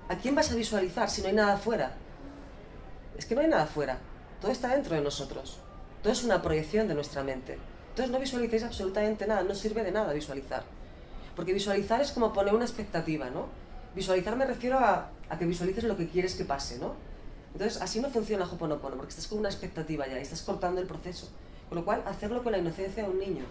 ¿A quién vas a visualizar si no hay nada afuera? Es que no hay nada afuera. Todo está dentro de nosotros. Todo es una proyección de nuestra mente. Entonces no visualicéis absolutamente nada. No sirve de nada visualizar. Porque visualizar es como poner una expectativa, ¿no? Visualizar me refiero a que visualices lo que quieres que pase, ¿no? Entonces, así no funciona Ho'oponopono, porque estás con una expectativa ya y estás cortando el proceso. Con lo cual, hacerlo con la inocencia de un niño.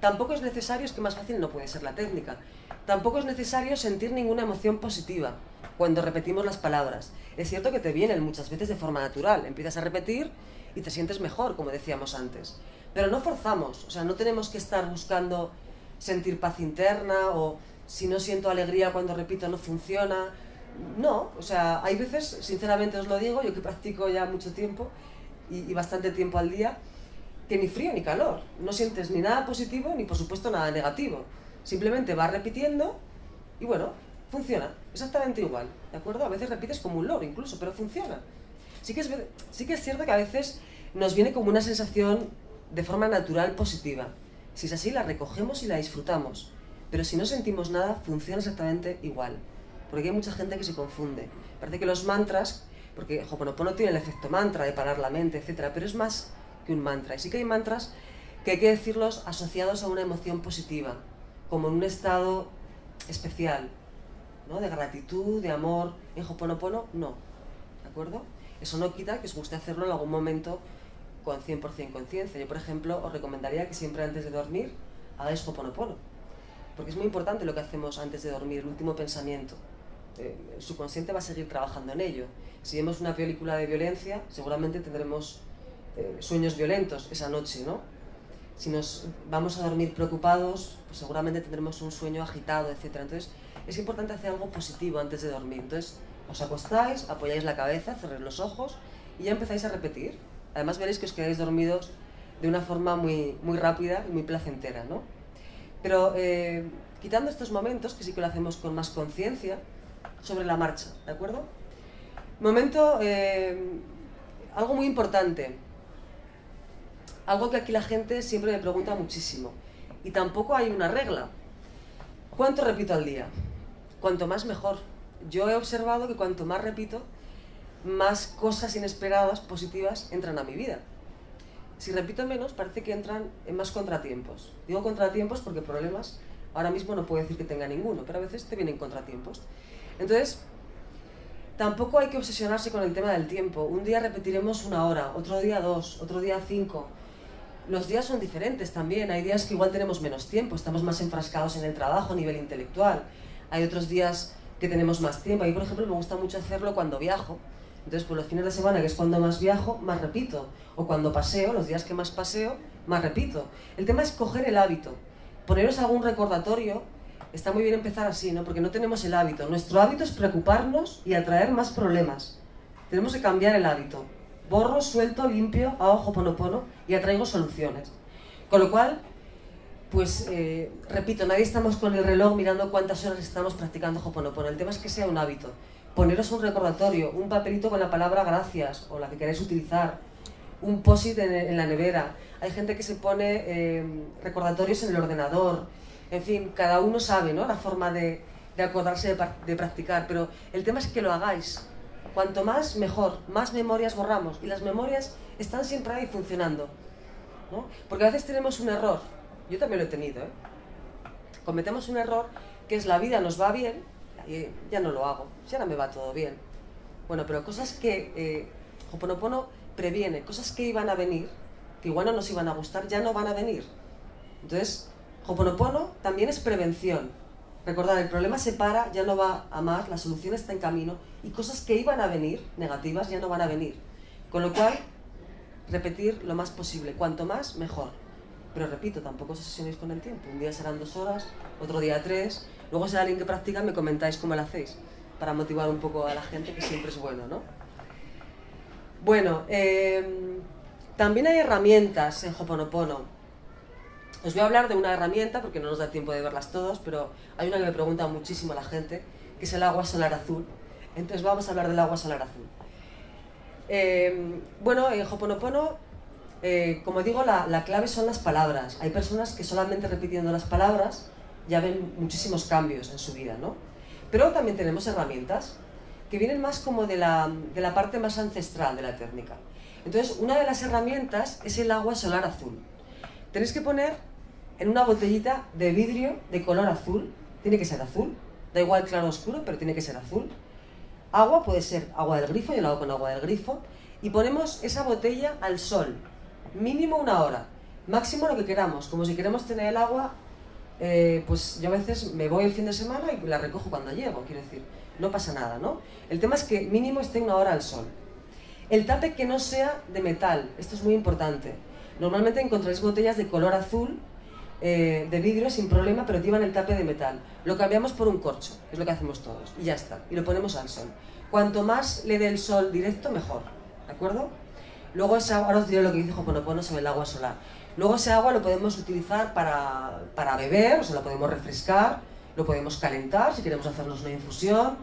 Tampoco es necesario, es que más fácil no puede ser la técnica, tampoco es necesario sentir ninguna emoción positiva cuando repetimos las palabras. Es cierto que te vienen muchas veces de forma natural, empiezas a repetir y te sientes mejor, como decíamos antes. Pero no forzamos, o sea, no tenemos que estar buscando sentir paz interna o si no siento alegría cuando repito no funciona. No, o sea, hay veces, sinceramente os lo digo, yo que practico ya mucho tiempo y bastante tiempo al día, que ni frío ni calor, no sientes ni nada positivo ni por supuesto nada negativo. Simplemente vas repitiendo y bueno, funciona exactamente igual, ¿de acuerdo? A veces repites como un loro incluso, pero funciona. Sí que es cierto que a veces nos viene como una sensación de forma natural positiva. Si es así, la recogemos y la disfrutamos. Pero si no sentimos nada, funciona exactamente igual. Porque hay mucha gente que se confunde. Parece que los mantras, porque Ho'oponopono tiene el efecto mantra de parar la mente, etc. Pero es más que un mantra. Y sí que hay mantras que hay que decirlos asociados a una emoción positiva, como en un estado especial, ¿no? De gratitud, de amor. En Ho'oponopono, no. ¿De acuerdo? Eso no quita que os guste hacerlo en algún momento con 100% conciencia. Yo, por ejemplo, os recomendaría que siempre antes de dormir hagáis Ho'oponopono, porque es muy importante lo que hacemos antes de dormir, el último pensamiento. El subconsciente va a seguir trabajando en ello. Si vemos una película de violencia, seguramente tendremos sueños violentos esa noche, ¿no? Si nos vamos a dormir preocupados, pues seguramente tendremos un sueño agitado, etc. Entonces, es importante hacer algo positivo antes de dormir. Entonces, os acostáis, apoyáis la cabeza, cerráis los ojos y ya empezáis a repetir. Además veréis que os quedáis dormidos de una forma muy, muy rápida y muy placentera, ¿no? Pero quitando estos momentos, que sí que lo hacemos con más conciencia, sobre la marcha, ¿de acuerdo? Momento, algo muy importante, algo que aquí la gente siempre me pregunta muchísimo, y tampoco hay una regla. ¿Cuánto repito al día? Cuanto más mejor. Yo he observado que cuanto más repito, más cosas inesperadas, positivas, entran a mi vida. Si repito menos, parece que entran en más contratiempos. Digo contratiempos porque problemas, ahora mismo no puedo decir que tenga ninguno, pero a veces te vienen contratiempos. Entonces, tampoco hay que obsesionarse con el tema del tiempo. Un día repetiremos 1 hora, otro día 2, otro día 5. Los días son diferentes también. Hay días que igual tenemos menos tiempo, estamos más enfrascados en el trabajo a nivel intelectual. Hay otros días que tenemos más tiempo. A mí, por ejemplo, me gusta mucho hacerlo cuando viajo. Entonces, por los fines de semana, que es cuando más viajo, más repito. O cuando paseo, los días que más paseo, más repito. El tema es coger el hábito. Poneros algún recordatorio. Está muy bien empezar así, ¿no? Porque no tenemos el hábito. Nuestro hábito es preocuparnos y atraer más problemas. Tenemos que cambiar el hábito. Borro, suelto, limpio, hago Ho'oponopono y atraigo soluciones. Con lo cual, pues, repito, nadie estamos con el reloj mirando cuántas horas estamos practicando Ho'oponopono. El tema es que sea un hábito. Poneros un recordatorio, un papelito con la palabra gracias o la que queráis utilizar, un post-it en la nevera. Hay gente que se pone recordatorios en el ordenador. En fin, cada uno sabe, ¿no?, la forma de acordarse de practicar, pero el tema es que lo hagáis. Cuanto más, mejor. Más memorias borramos y las memorias están siempre ahí funcionando, ¿no? Porque a veces tenemos un error. Yo también lo he tenido, ¿eh? Cometemos un error que es la vida nos va bien. Y ya no lo hago, si ahora me va todo bien. Bueno, pero cosas que Ho'oponopono previene, cosas que iban a venir, que igual no nos iban a gustar, ya no van a venir. Entonces, Ho'oponopono también es prevención. Recordad, el problema se para, ya no va a más, la solución está en camino, y cosas que iban a venir, negativas, ya no van a venir. Con lo cual, repetir lo más posible, cuanto más, mejor. Pero repito, tampoco os obsesionéis con el tiempo. Un día serán 2 horas, otro día 3. Luego si hay alguien que practica, me comentáis cómo lo hacéis, para motivar un poco a la gente, que siempre es bueno, ¿no? Bueno, también hay herramientas en Ho'oponopono. Os voy a hablar de una herramienta, porque no nos da tiempo de verlas todas, pero hay una que me pregunta muchísimo a la gente, que es el agua solar azul. Entonces vamos a hablar del agua solar azul. Bueno, en Ho'oponopono, como digo, la clave son las palabras. Hay personas que solamente repitiendo las palabras ya ven muchísimos cambios en su vida, ¿no? Pero también tenemos herramientas que vienen más como de la parte más ancestral de la técnica. Entonces, una de las herramientas es el agua solar azul. Tenéis que poner en una botellita de vidrio de color azul, tiene que ser azul, da igual claro o oscuro, pero tiene que ser azul. Agua, puede ser agua del grifo, yo lo hago con agua del grifo, y ponemos esa botella al sol. Mínimo 1 hora, máximo lo que queramos, como si queremos tener el agua, pues yo a veces me voy el fin de semana y la recojo cuando llego, quiero decir, no pasa nada, ¿no? El tema es que mínimo esté 1 hora al sol. El tape que no sea de metal, esto es muy importante. Normalmente encontráis botellas de color azul, de vidrio sin problema, pero llevan el tape de metal. Lo cambiamos por un corcho, es lo que hacemos todos, y ya está, y lo ponemos al sol. Cuanto más le dé el sol directo, mejor, ¿de acuerdo? Luego esa agua, ahora os diré lo que dice Ho'oponopono sobre el agua solar. Luego ese agua lo podemos utilizar para beber, o sea, lo podemos refrescar, lo podemos calentar si queremos hacernos una infusión.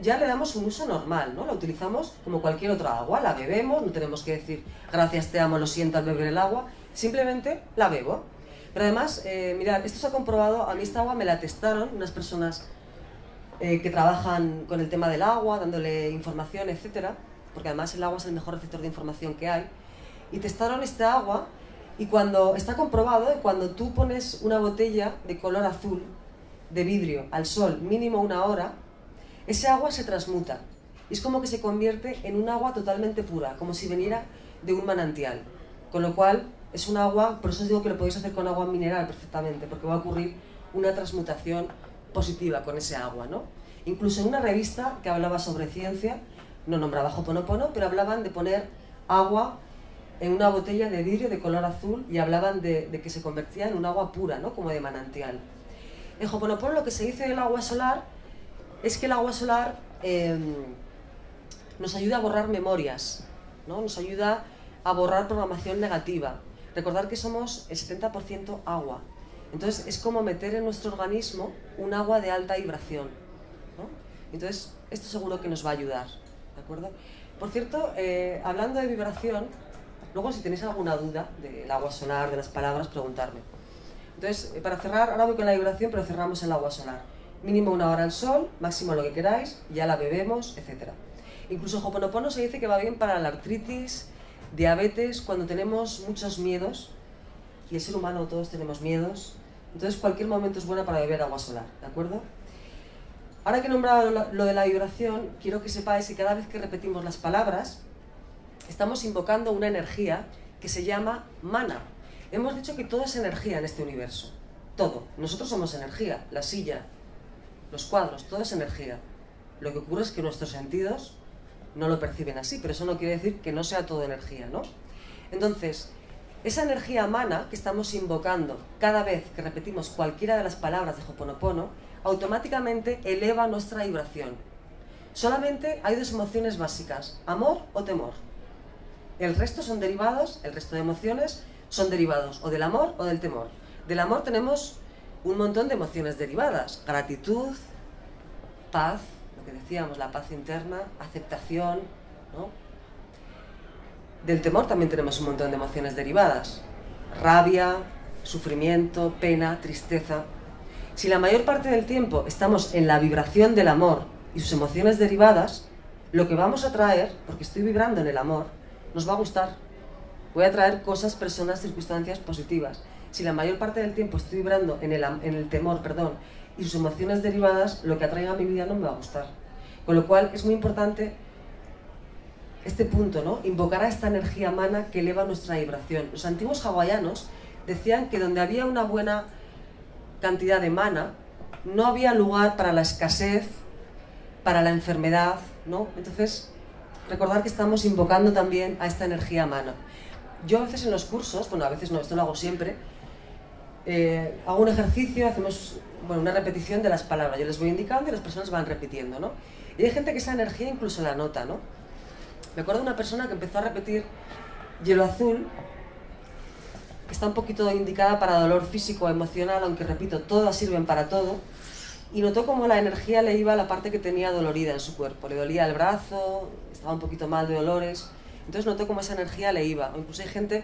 Ya le damos un uso normal, ¿no? La utilizamos como cualquier otra agua, la bebemos, no tenemos que decir gracias, te amo, lo siento al beber el agua, simplemente la bebo. Pero además, mirad, esto se ha comprobado, a mí esta agua me la testaron unas personas que trabajan con el tema del agua, dándole información, etcétera, porque además el agua es el mejor receptor de información que hay, y testaron esta agua, y cuando está comprobado, cuando tú pones una botella de color azul, de vidrio, al sol, mínimo una hora, ese agua se transmuta, y es como que se convierte en un agua totalmente pura, como si viniera de un manantial, con lo cual es un agua, por eso os digo que lo podéis hacer con agua mineral perfectamente, porque va a ocurrir una transmutación positiva con ese agua, ¿no? Incluso en una revista que hablaba sobre ciencia, no nombraba Ho'oponopono, pero hablaban de poner agua en una botella de vidrio de color azul y hablaban de que se convertía en un agua pura, ¿no? Como de manantial. En Ho'oponopono lo que se dice del agua solar es que el agua solar nos ayuda a borrar memorias, ¿no? Nos ayuda a borrar programación negativa. Recordar que somos el 70% agua. Entonces es como meter en nuestro organismo un agua de alta vibración, ¿no? Entonces esto seguro que nos va a ayudar, ¿de acuerdo? Por cierto, hablando de vibración, luego si tenéis alguna duda del agua solar, de las palabras, preguntarme. Entonces, para cerrar, ahora voy con la vibración, pero cerramos el agua solar. Mínimo una hora al sol, máximo lo que queráis, ya la bebemos, etc. Incluso Ho'oponopono se dice que va bien para la artritis, diabetes, cuando tenemos muchos miedos, y el ser humano todos tenemos miedos, entonces cualquier momento es buena para beber agua solar, ¿de acuerdo? Ahora que he nombrado lo de la vibración, quiero que sepáis que cada vez que repetimos las palabras, estamos invocando una energía que se llama mana. Hemos dicho que todo es energía en este universo, todo. Nosotros somos energía, la silla, los cuadros, todo es energía. Lo que ocurre es que nuestros sentidos no lo perciben así, pero eso no quiere decir que no sea todo energía, ¿no? Entonces, esa energía mana que estamos invocando cada vez que repetimos cualquiera de las palabras de Ho'oponopono, automáticamente eleva nuestra vibración. Solamente hay dos emociones básicas, amor o temor. El resto son derivados, el resto de emociones son derivados o del amor o del temor. Del amor tenemos un montón de emociones derivadas, gratitud, paz, lo que decíamos, la paz interna, aceptación, ¿no? Del temor también tenemos un montón de emociones derivadas, rabia, sufrimiento, pena, tristeza. Si la mayor parte del tiempo estamos en la vibración del amor y sus emociones derivadas, lo que vamos a traer, porque estoy vibrando en el amor, nos va a gustar. Voy a traer cosas, personas, circunstancias positivas. Si la mayor parte del tiempo estoy vibrando en el temor, perdón, y sus emociones derivadas, lo que atraiga a mi vida no me va a gustar. Con lo cual es muy importante este punto, ¿no? Invocar a esta energía mana que eleva nuestra vibración. Los antiguos hawaianos decían que donde había una buena cantidad de mana, no había lugar para la escasez, para la enfermedad, ¿no? Entonces, recordar que estamos invocando también a esta energía mana. Yo a veces en los cursos, bueno, a veces no, esto lo hago siempre, hago un ejercicio, hacemos una repetición de las palabras. Yo les voy indicando y las personas van repitiendo, ¿no? Y hay gente que esa energía incluso la nota, ¿no? Me acuerdo de una persona que empezó a repetir hielo azul, que está un poquito indicada para dolor físico o emocional, aunque repito, todas sirven para todo, y notó como la energía le iba a la parte que tenía dolorida en su cuerpo, le dolía el brazo, estaba un poquito mal de dolores, entonces notó como esa energía le iba. O incluso hay gente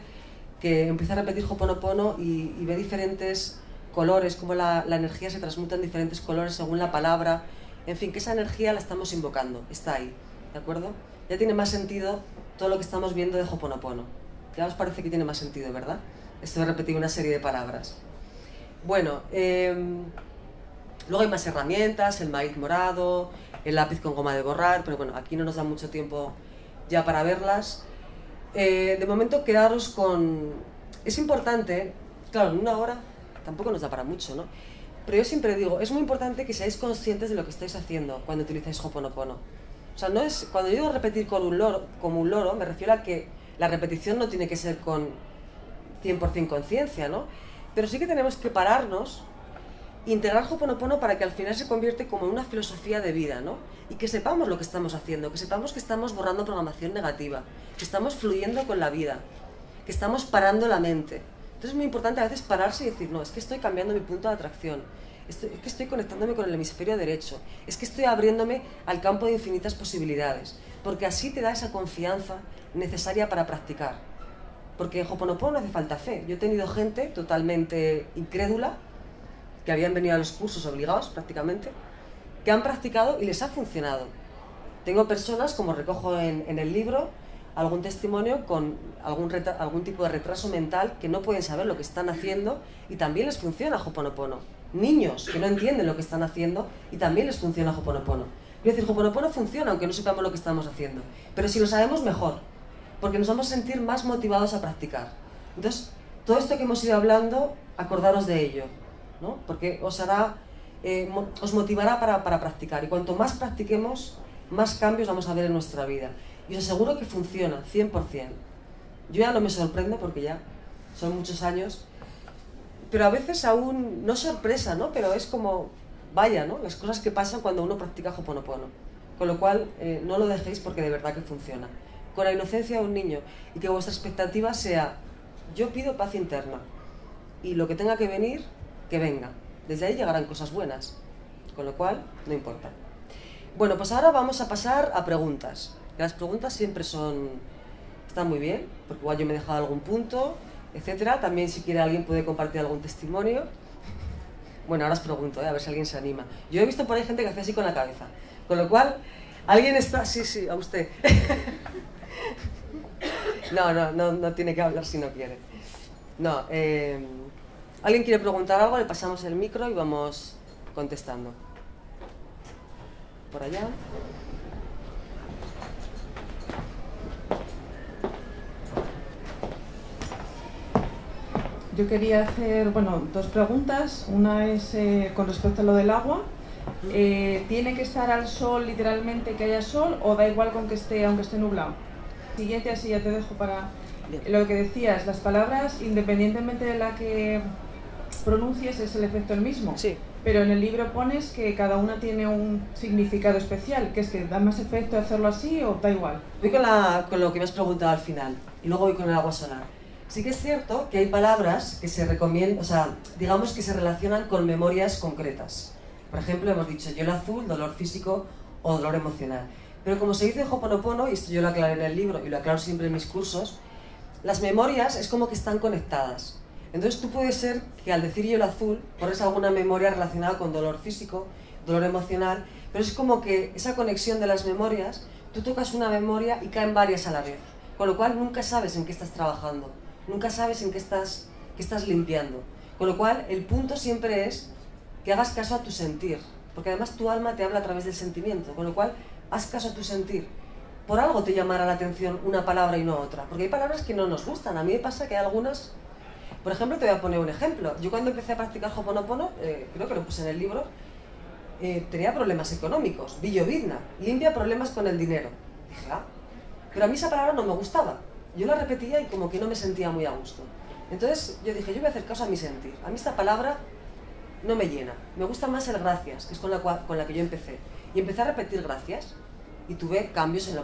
que empieza a repetir Ho'oponopono y ve diferentes colores, como la energía se transmuta en diferentes colores según la palabra, en fin, que esa energía la estamos invocando, está ahí, ¿de acuerdo? Ya tiene más sentido todo lo que estamos viendo de Ho'oponopono. Ya os parece que tiene más sentido, ¿verdad? Esto de repetir una serie de palabras. Bueno, luego hay más herramientas, el maíz morado, el lápiz con goma de borrar, pero bueno, aquí no nos da mucho tiempo ya para verlas. De momento quedaros con... Es importante, claro, en una hora tampoco nos da para mucho, ¿no? Pero yo siempre digo, es muy importante que seáis conscientes de lo que estáis haciendo cuando utilizáis Ho'oponopono. O sea, no es, cuando yo digo repetir como un loro, me refiero a que la repetición no tiene que ser con 100% conciencia, ¿no? Pero sí que tenemos que pararnos integrar Ho'oponopono para que al final se convierte como en una filosofía de vida, ¿no? Y que sepamos lo que estamos haciendo, que sepamos que estamos borrando programación negativa, que estamos fluyendo con la vida, que estamos parando la mente. Entonces es muy importante a veces pararse y decir, no, es que estoy cambiando mi punto de atracción, es que estoy conectándome con el hemisferio derecho, es que estoy abriéndome al campo de infinitas posibilidades, porque así te da esa confianza necesaria para practicar. Porque en Ho'oponopono no hace falta fe. Yo he tenido gente totalmente incrédula, que habían venido a los cursos obligados prácticamente, que han practicado y les ha funcionado. Tengo personas, como recojo en el libro, algún testimonio con algún tipo de retraso mental que no pueden saber lo que están haciendo y también les funciona Ho'oponopono. Niños que no entienden lo que están haciendo y también les funciona Ho'oponopono. Quiero decir, Ho'oponopono funciona aunque no sepamos lo que estamos haciendo, pero si lo sabemos mejor, porque nos vamos a sentir más motivados a practicar. Entonces, todo esto que hemos ido hablando, acordaros de ello, ¿no? Porque os hará, os motivará para practicar, y cuanto más practiquemos, más cambios vamos a ver en nuestra vida. Y os aseguro que funciona, 100%. Yo ya no me sorprendo porque ya son muchos años, pero a veces aún, no sorpresa, ¿no? Pero es como, vaya, ¿no? Las cosas que pasan cuando uno practica Ho'oponopono. Con lo cual, no lo dejéis porque de verdad que funciona. Con la inocencia de un niño, y que vuestra expectativa sea, yo pido paz interna, y lo que tenga que venir, que venga. Desde ahí llegarán cosas buenas, con lo cual, no importa. Bueno, pues ahora vamos a pasar a preguntas. Las preguntas siempre están muy bien, porque igual yo me he dejado algún punto, etcétera. También si quiere alguien puede compartir algún testimonio. Bueno, ahora os pregunto, a ver si alguien se anima. Yo he visto por ahí gente que hace así con la cabeza, con lo cual, alguien está... Sí, sí, a usted. No tiene que hablar si no quiere. No, alguien quiere preguntar algo, le pasamos el micro y vamos contestando. Por allá. Yo quería hacer, bueno, dos preguntas. Una es con respecto a lo del agua. ¿Tiene que estar al sol, literalmente, que haya sol, o da igual con que esté, aunque esté nublado? Siguiente, así ya te dejo para lo que decías, las palabras, independientemente de la que pronuncies, es el efecto el mismo. Sí. Pero en el libro pones que cada una tiene un significado especial, que es que da más efecto hacerlo así o da igual. Voy con lo que me has preguntado al final, y luego voy con el agua solar. Sí que es cierto que hay palabras que se recomiendan, o sea, digamos que se relacionan con memorias concretas. Por ejemplo, hemos dicho yo el azul, dolor físico o dolor emocional. Pero como se dice en Ho'oponopono, y esto yo lo aclaré en el libro y lo aclaro siempre en mis cursos, las memorias es como que están conectadas. Entonces tú puedes ser que al decir yo el azul, pones alguna memoria relacionada con dolor físico, dolor emocional, pero es como que esa conexión de las memorias, tú tocas una memoria y caen varias a la vez. Con lo cual nunca sabes en qué estás trabajando. Nunca sabes en qué estás limpiando. Con lo cual, el punto siempre es que hagas caso a tu sentir, porque además tu alma te habla a través del sentimiento, con lo cual, haz caso a tu sentir. Por algo te llamará la atención una palabra y no otra, porque hay palabras que no nos gustan. A mí me pasa que hay algunas... Por ejemplo, te voy a poner un ejemplo. Yo cuando empecé a practicar Ho'oponopono, creo que lo puse en el libro, tenía problemas económicos. Villovizna, limpia problemas con el dinero. Dije, ah, pero a mí esa palabra no me gustaba. Yo la repetía y como que no me sentía muy a gusto. Entonces yo dije, yo voy a hacer caso a mi sentir. A mí esta palabra no me llena. Me gusta más el gracias, que es con la que yo empecé. Y empecé a repetir gracias. Y tuve cambios en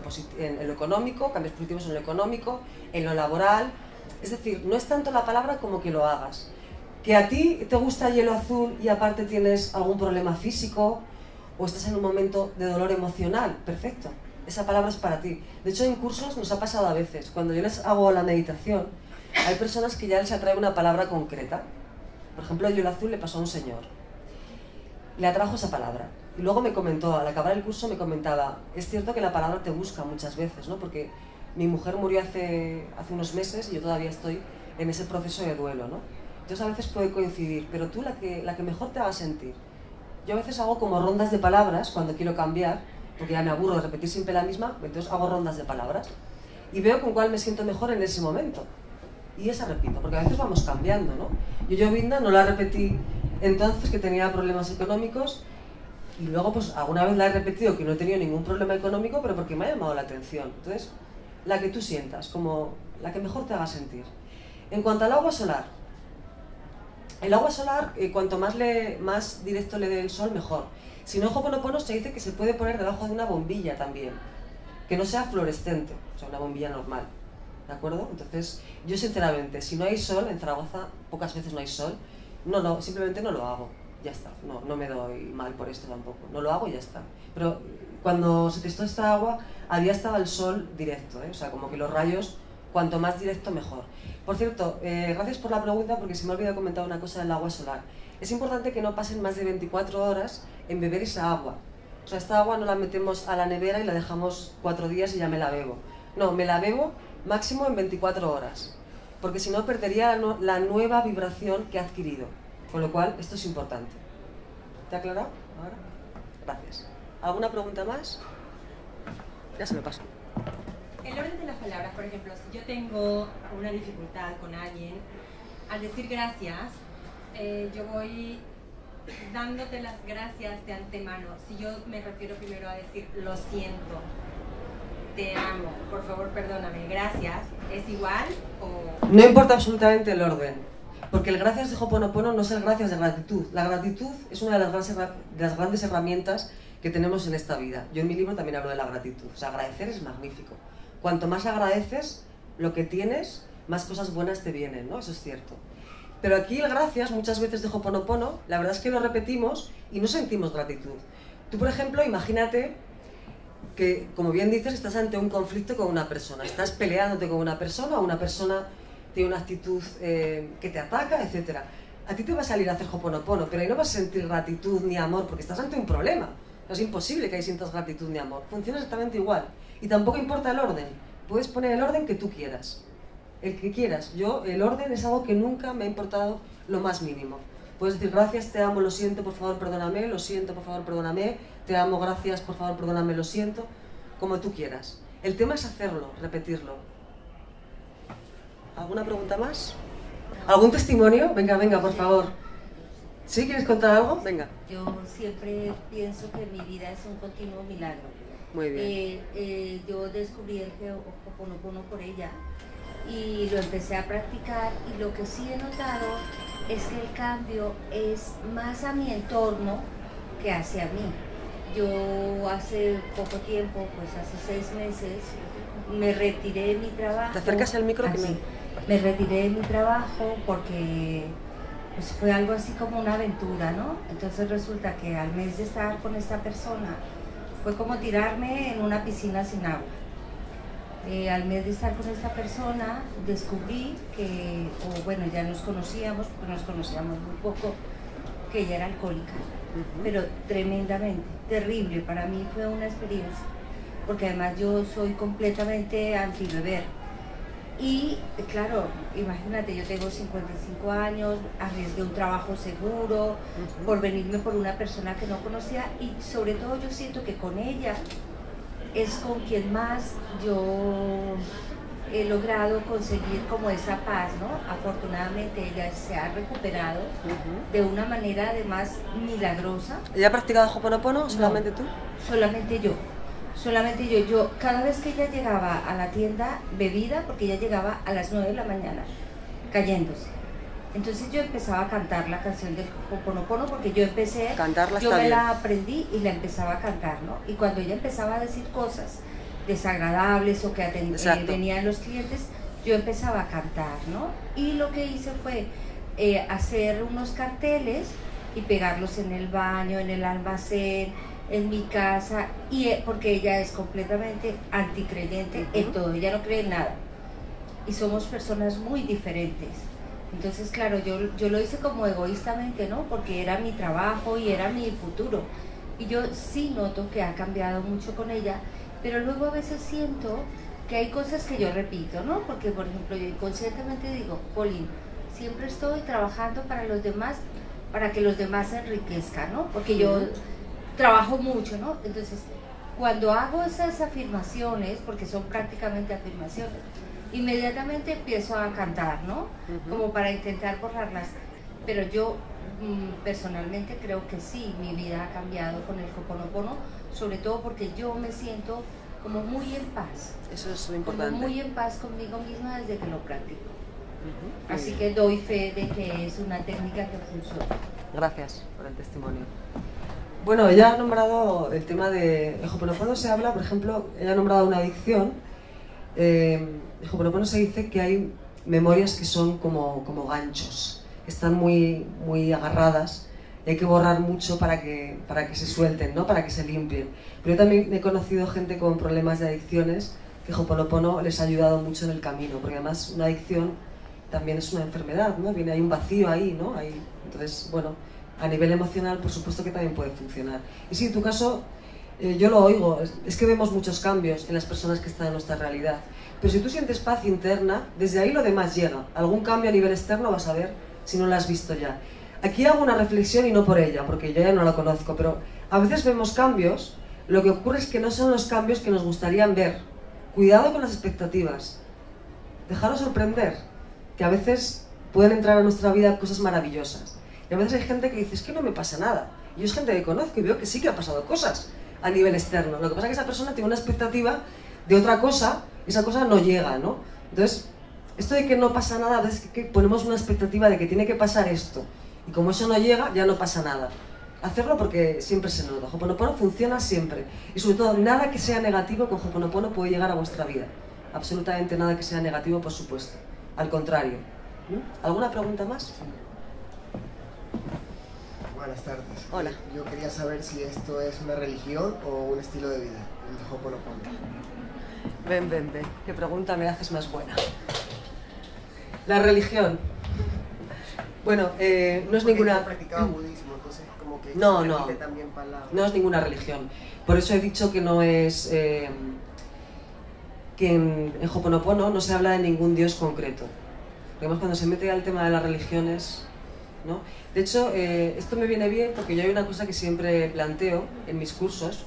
lo económico, cambios positivos en lo económico, en lo laboral. Es decir, no es tanto la palabra como que lo hagas. Que a ti te gusta hielo azul y aparte tienes algún problema físico o estás en un momento de dolor emocional, perfecto. Esa palabra es para ti. De hecho, en cursos nos ha pasado a veces. Cuando yo les hago la meditación, hay personas que ya les atrae una palabra concreta. Por ejemplo, yo el azul le pasó a un señor. Le atrajo esa palabra. Y luego me comentó, al acabar el curso me comentaba, es cierto que la palabra te busca muchas veces, ¿no? Porque mi mujer murió hace unos meses y yo todavía estoy en ese proceso de duelo, ¿no? Entonces a veces puede coincidir, pero tú la que mejor te haga sentir. Yo a veces hago como rondas de palabras cuando quiero cambiar, porque ya me aburro de repetir siempre la misma, entonces hago rondas de palabras y veo con cuál me siento mejor en ese momento. Y esa repito, porque a veces vamos cambiando, ¿no? Yo Vinda no la repetí entonces que tenía problemas económicos y luego pues alguna vez la he repetido que no he tenido ningún problema económico, pero porque me ha llamado la atención. Entonces, la que tú sientas, como la que mejor te haga sentir. En cuanto al agua solar, El agua solar, cuanto más directo le dé el sol, mejor. Si no, Ho'oponopono se dice que se puede poner debajo de una bombilla también, que no sea fluorescente, o sea, una bombilla normal, ¿de acuerdo? Entonces, yo sinceramente, si no hay sol, en Zaragoza pocas veces no hay sol, simplemente no lo hago, ya está, no me doy mal por esto tampoco, no lo hago y ya está. Pero cuando se testó esta agua, había estado el sol directo, o sea, como que los rayos, cuanto más directo mejor. Por cierto, gracias por la pregunta porque se me ha olvidado comentar una cosa del agua solar. Es importante que no pasen más de 24 horas en beber esa agua. O sea, esta agua no la metemos a la nevera y la dejamos 4 días y ya me la bebo. No, me la bebo máximo en 24 horas, porque si no perdería la nueva vibración que ha adquirido. Con lo cual, esto es importante. ¿Te ha aclarado? Ahora. Gracias. ¿Alguna pregunta más? Ya se me pasó. El orden de las palabras, por ejemplo, si yo tengo una dificultad con alguien, al decir gracias, yo voy dándote las gracias de antemano. Si yo me refiero primero a decir lo siento, te amo, por favor perdóname, gracias, ¿es igual o...? No importa absolutamente el orden, porque el gracias de Ho'oponopono no es el gracias de gratitud. La gratitud es una de las grandes herramientas que tenemos en esta vida. Yo en mi libro también hablo de la gratitud, o sea, agradecer es magnífico. Cuanto más agradeces lo que tienes, más cosas buenas te vienen, ¿no? Eso es cierto. Pero aquí el gracias, muchas veces de Ho'oponopono, la verdad es que lo repetimos y no sentimos gratitud. Tú, por ejemplo, imagínate que, como bien dices, estás ante un conflicto con una persona, estás peleándote con una persona o una persona tiene una actitud que te ataca, etc. A ti te va a salir a hacer Ho'oponopono, pero ahí no vas a sentir gratitud ni amor porque estás ante un problema. No es imposible que ahí sientas gratitud ni amor. Funciona exactamente igual. Y tampoco importa el orden. Puedes poner el orden que tú quieras. El que quieras. Yo, el orden es algo que nunca me ha importado lo más mínimo. Puedes decir gracias, te amo, lo siento, por favor, perdóname, lo siento, por favor, perdóname, te amo, gracias, por favor, perdóname, lo siento, como tú quieras. El tema es hacerlo, repetirlo. ¿Alguna pregunta más? ¿Algún testimonio? Venga, venga, por favor. ¿Sí? ¿Quieres contar algo? Venga. Yo siempre pienso que mi vida es un continuo milagro. Muy bien. Yo descubrí el Ho'oponopono por ella y lo empecé a practicar, y lo que sí he notado es que el cambio es más a mi entorno que hacia mí. Yo hace poco tiempo, pues hace 6 meses, me retiré de mi trabajo. ¿Te acercas al micro? Que me retiré de mi trabajo porque... pues fue algo así como una aventura, ¿no? Entonces resulta que al mes de estar con esta persona, fue como tirarme en una piscina sin agua. Al mes de estar con esta persona, descubrí que, ya nos conocíamos, porque nos conocíamos muy poco, que ella era alcohólica, pero tremendamente, terrible. Para mí fue una experiencia, porque además yo soy completamente anti-beber. Y claro, imagínate, yo tengo 55 años, arriesgué un trabajo seguro por venirme por una persona que no conocía, y sobre todo yo siento que con ella es con quien más yo he logrado conseguir como esa paz, ¿no? Afortunadamente ella se ha recuperado de una manera además milagrosa. ¿Ella ha practicado Ho'oponopono o solamente tú? Solamente yo. Solamente yo. Yo cada vez que ella llegaba a la tienda bebida, porque ella llegaba a las 9 de la mañana cayéndose, entonces yo empezaba a cantar la canción del Ho'oponopono, porque yo empecé, la aprendí y la empezaba a cantar, ¿no? Y cuando ella empezaba a decir cosas desagradables o que venían los clientes, yo empezaba a cantar, ¿no? Y lo que hice fue hacer unos carteles y pegarlos en el baño, en el almacén, en mi casa, y porque ella es completamente anticreyente en todo, ella no cree en nada, y somos personas muy diferentes. Entonces claro, yo lo hice como egoístamente, ¿no? Porque era mi trabajo y era mi futuro, y yo sí noto que ha cambiado mucho con ella, pero luego a veces siento que hay cosas que yo repito, ¿no? Porque por ejemplo yo inconscientemente digo, Pauline, siempre estoy trabajando para los demás, para que los demás se enriquezcan, ¿no? Porque yo trabajo mucho, ¿no? Entonces, cuando hago esas afirmaciones, porque son prácticamente afirmaciones, inmediatamente empiezo a cantar, ¿no? Como para intentar borrarlas. Pero yo personalmente creo que sí, mi vida ha cambiado con el Ho'oponopono, sobre todo porque yo me siento como muy en paz. Eso es lo importante. Como muy en paz conmigo misma desde que lo practico. Así que doy fe de que es una técnica que funciona. Gracias por el testimonio. Bueno, ella ha nombrado el tema de... El Ho'oponopono se habla, por ejemplo, ella ha nombrado una adicción. El Ho'oponopono se dice que hay memorias que son como ganchos, que están muy, muy agarradas y hay que borrar mucho para que se suelten, ¿no? Para que se limpien. Pero yo también he conocido gente con problemas de adicciones que el Ho'oponopono les ha ayudado mucho en el camino, porque además una adicción también es una enfermedad, ¿no? Hay un vacío ahí, ¿no? Entonces, bueno, a nivel emocional, por supuesto que también puede funcionar. Y sí, en tu caso, yo lo oigo, es que vemos muchos cambios en las personas que están en nuestra realidad. Pero si tú sientes paz interna, desde ahí lo demás llega. Algún cambio a nivel externo vas a ver si no lo has visto ya. Aquí hago una reflexión y no por ella, porque yo ya no la conozco, pero a veces vemos cambios, lo que ocurre es que no son los cambios que nos gustarían ver. Cuidado con las expectativas. Dejaros sorprender, que a veces pueden entrar a nuestra vida cosas maravillosas. Y a veces hay gente que dice, es que no me pasa nada. Y yo es gente que conozco y veo que sí que ha pasado cosas a nivel externo. Lo que pasa es que esa persona tiene una expectativa de otra cosa y esa cosa no llega, ¿no? Entonces, esto de que no pasa nada, a veces que ponemos una expectativa de que tiene que pasar esto. Y como eso no llega, ya no pasa nada. Hacerlo porque siempre se nota. Ho'oponopono funciona siempre. Y sobre todo, nada que sea negativo con Ho'oponopono puede llegar a vuestra vida. Absolutamente nada que sea negativo, por supuesto. Al contrario. ¿Alguna pregunta más? Buenas tardes. Hola. Yo quería saber si esto es una religión o un estilo de vida, el Ho'oponopono. Ven. Qué pregunta me haces más buena. La religión. Bueno, no es ninguna... Practicaba budismo, entonces como que... No. También palabras. No es ninguna religión. Por eso he dicho que no es... que en Ho'oponopono no se habla de ningún dios concreto. Además, cuando se mete al tema de las religiones, ¿no? De hecho, esto me viene bien porque yo hay una cosa que siempre planteo en mis cursos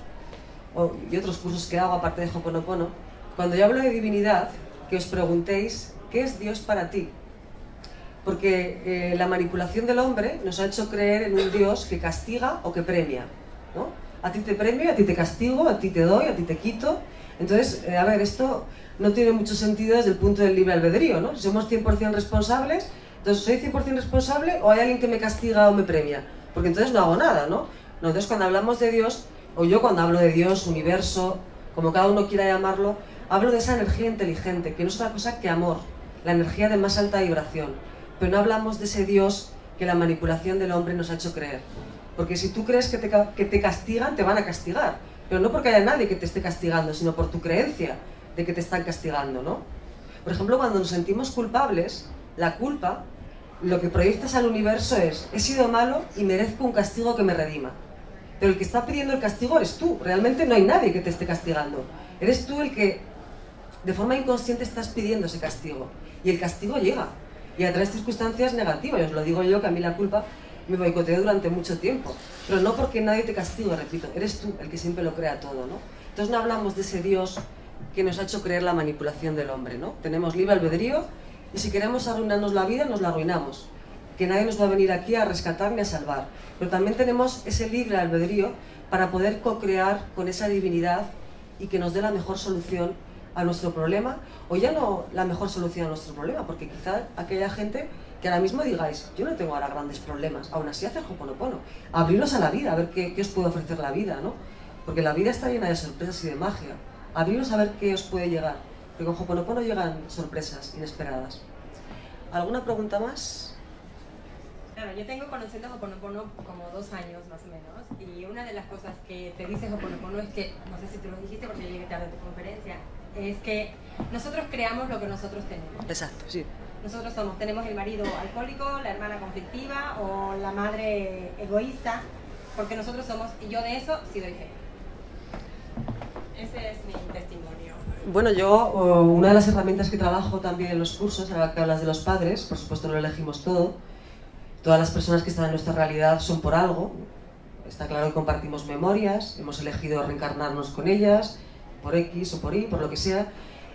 y otros cursos que hago aparte de Ho'oponopono. Cuando yo hablo de divinidad, que os preguntéis ¿qué es Dios para ti? Porque la manipulación del hombre nos ha hecho creer en un Dios que castiga o que premia, ¿no? A ti te premio, a ti te castigo, a ti te doy, a ti te quito. Entonces, a ver, esto no tiene mucho sentido desde el punto del libre albedrío, ¿no? Si somos 100% responsables, entonces ¿soy 100% responsable o hay alguien que me castiga o me premia? Porque entonces no hago nada, ¿no? Entonces cuando hablamos de Dios, o yo cuando hablo de Dios, universo, como cada uno quiera llamarlo, hablo de esa energía inteligente, que no es otra cosa que amor, la energía de más alta vibración. Pero no hablamos de ese Dios que la manipulación del hombre nos ha hecho creer. Porque si tú crees que te castigan, te van a castigar. Pero no porque haya nadie que te esté castigando, sino por tu creencia de que te están castigando, ¿no? Por ejemplo, cuando nos sentimos culpables, la culpa, lo que proyectas al universo es, he sido malo y merezco un castigo que me redima. Pero el que está pidiendo el castigo eres tú, realmente no hay nadie que te esté castigando. Eres tú el que, de forma inconsciente, estás pidiendo ese castigo. Y el castigo llega, y a través de circunstancias negativas. Os lo digo yo, que a mí la culpa me boicoteé durante mucho tiempo, pero no porque nadie te castigue, repito, eres tú el que siempre lo crea todo, ¿no? Entonces no hablamos de ese Dios que nos ha hecho creer la manipulación del hombre, ¿no? Tenemos libre albedrío y si queremos arruinarnos la vida, nos la arruinamos, que nadie nos va a venir aquí a rescatar ni a salvar, pero también tenemos ese libre albedrío para poder co-crear con esa divinidad y que nos dé la mejor solución a nuestro problema, o ya no la mejor solución a nuestro problema, porque quizá aquella gente que ahora mismo digáis, yo no tengo ahora grandes problemas, aún así hacer Ho'oponopono, abriros a la vida, a ver qué os puede ofrecer la vida, ¿no? Porque la vida está llena de sorpresas y de magia, abriros a ver qué os puede llegar, porque con Ho'oponopono llegan sorpresas inesperadas. ¿Alguna pregunta más? Claro, yo tengo conociendo Ho'oponopono como 2 años más o menos, y una de las cosas que te dice Ho'oponopono es que, no sé si tú lo dijiste porque llegué tarde a tu conferencia, es que nosotros creamos lo que nosotros tenemos. Exacto, sí. Nosotros tenemos el marido alcohólico, la hermana conflictiva o la madre egoísta, porque nosotros somos, y yo de eso sí doy fe. Ese es mi testimonio. Bueno, yo, una de las herramientas que trabajo también en los cursos, ahora que hablas de los padres, por supuesto no lo elegimos todo, todas las personas que están en nuestra realidad son por algo, está claro que compartimos memorias, hemos elegido reencarnarnos con ellas, por X o por Y, por lo que sea.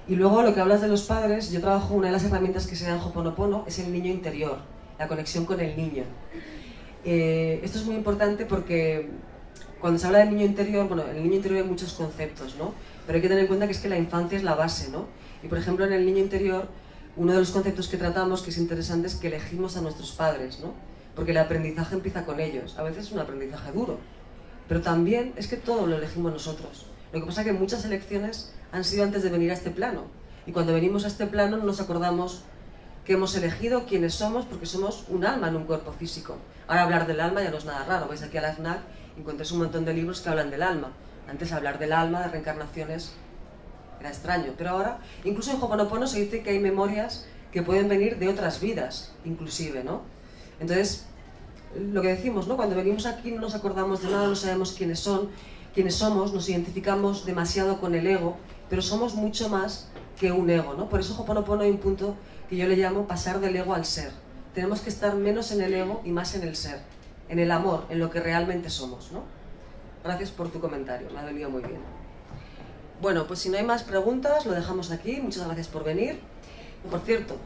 Y luego lo que hablas de los padres, yo trabajo, una de las herramientas que se da en Ho'oponopono es el niño interior, la conexión con el niño. Esto es muy importante porque cuando se habla del niño interior, bueno, en el niño interior hay muchos conceptos, ¿no? Pero hay que tener en cuenta que es que la infancia es la base, ¿no? Y por ejemplo en el niño interior uno de los conceptos que tratamos que es interesante es que elegimos a nuestros padres, ¿no? Porque el aprendizaje empieza con ellos. A veces es un aprendizaje duro, pero también es que todo lo elegimos nosotros. Lo que pasa es que muchas elecciones han sido antes de venir a este plano, y cuando venimos a este plano no nos acordamos que hemos elegido quiénes somos, porque somos un alma en un cuerpo físico. Ahora hablar del alma ya no es nada raro. Vais aquí a la FNAC y encontráis un montón de libros que hablan del alma. Antes hablar del alma, de reencarnaciones, era extraño, pero ahora, incluso en Ho'oponopono se dice que hay memorias que pueden venir de otras vidas, inclusive, ¿no? Entonces, lo que decimos, ¿no? Cuando venimos aquí no nos acordamos de nada, no sabemos quiénes somos, nos identificamos demasiado con el ego, pero somos mucho más que un ego, ¿no? Por eso Ho'oponopono hay un punto que yo le llamo pasar del ego al ser. Tenemos que estar menos en el ego y más en el ser, en el amor, en lo que realmente somos, ¿no? Gracias por tu comentario, me ha venido muy bien. Bueno, pues si no hay más preguntas, lo dejamos aquí. Muchas gracias por venir. Por cierto,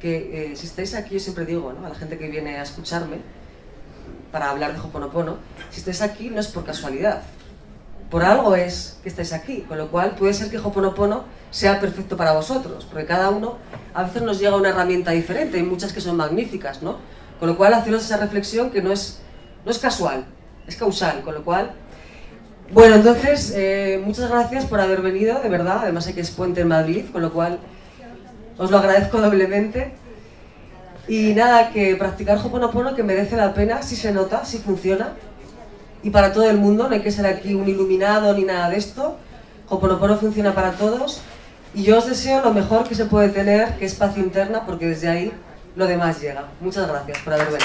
que si estáis aquí, yo siempre digo, ¿no?, a la gente que viene a escucharme para hablar de Ho'oponopono, si estáis aquí no es por casualidad. Por algo es que estáis aquí, con lo cual puede ser que Ho'oponopono sea perfecto para vosotros, porque cada uno a veces nos llega una herramienta diferente, hay muchas que son magníficas, ¿no? Con lo cual haceros esa reflexión que no es casual, es causal, con lo cual... Bueno, entonces, muchas gracias por haber venido, de verdad, además hay que es puente en Madrid, con lo cual os lo agradezco doblemente. Y nada, que practicar Ho'oponopono, que merece la pena, si se nota, si funciona. Y para todo el mundo, no hay que ser aquí un iluminado ni nada de esto. Ho'oponopono funciona para todos. Y yo os deseo lo mejor que se puede tener, que es paz interna, porque desde ahí lo demás llega. Muchas gracias por haber venido.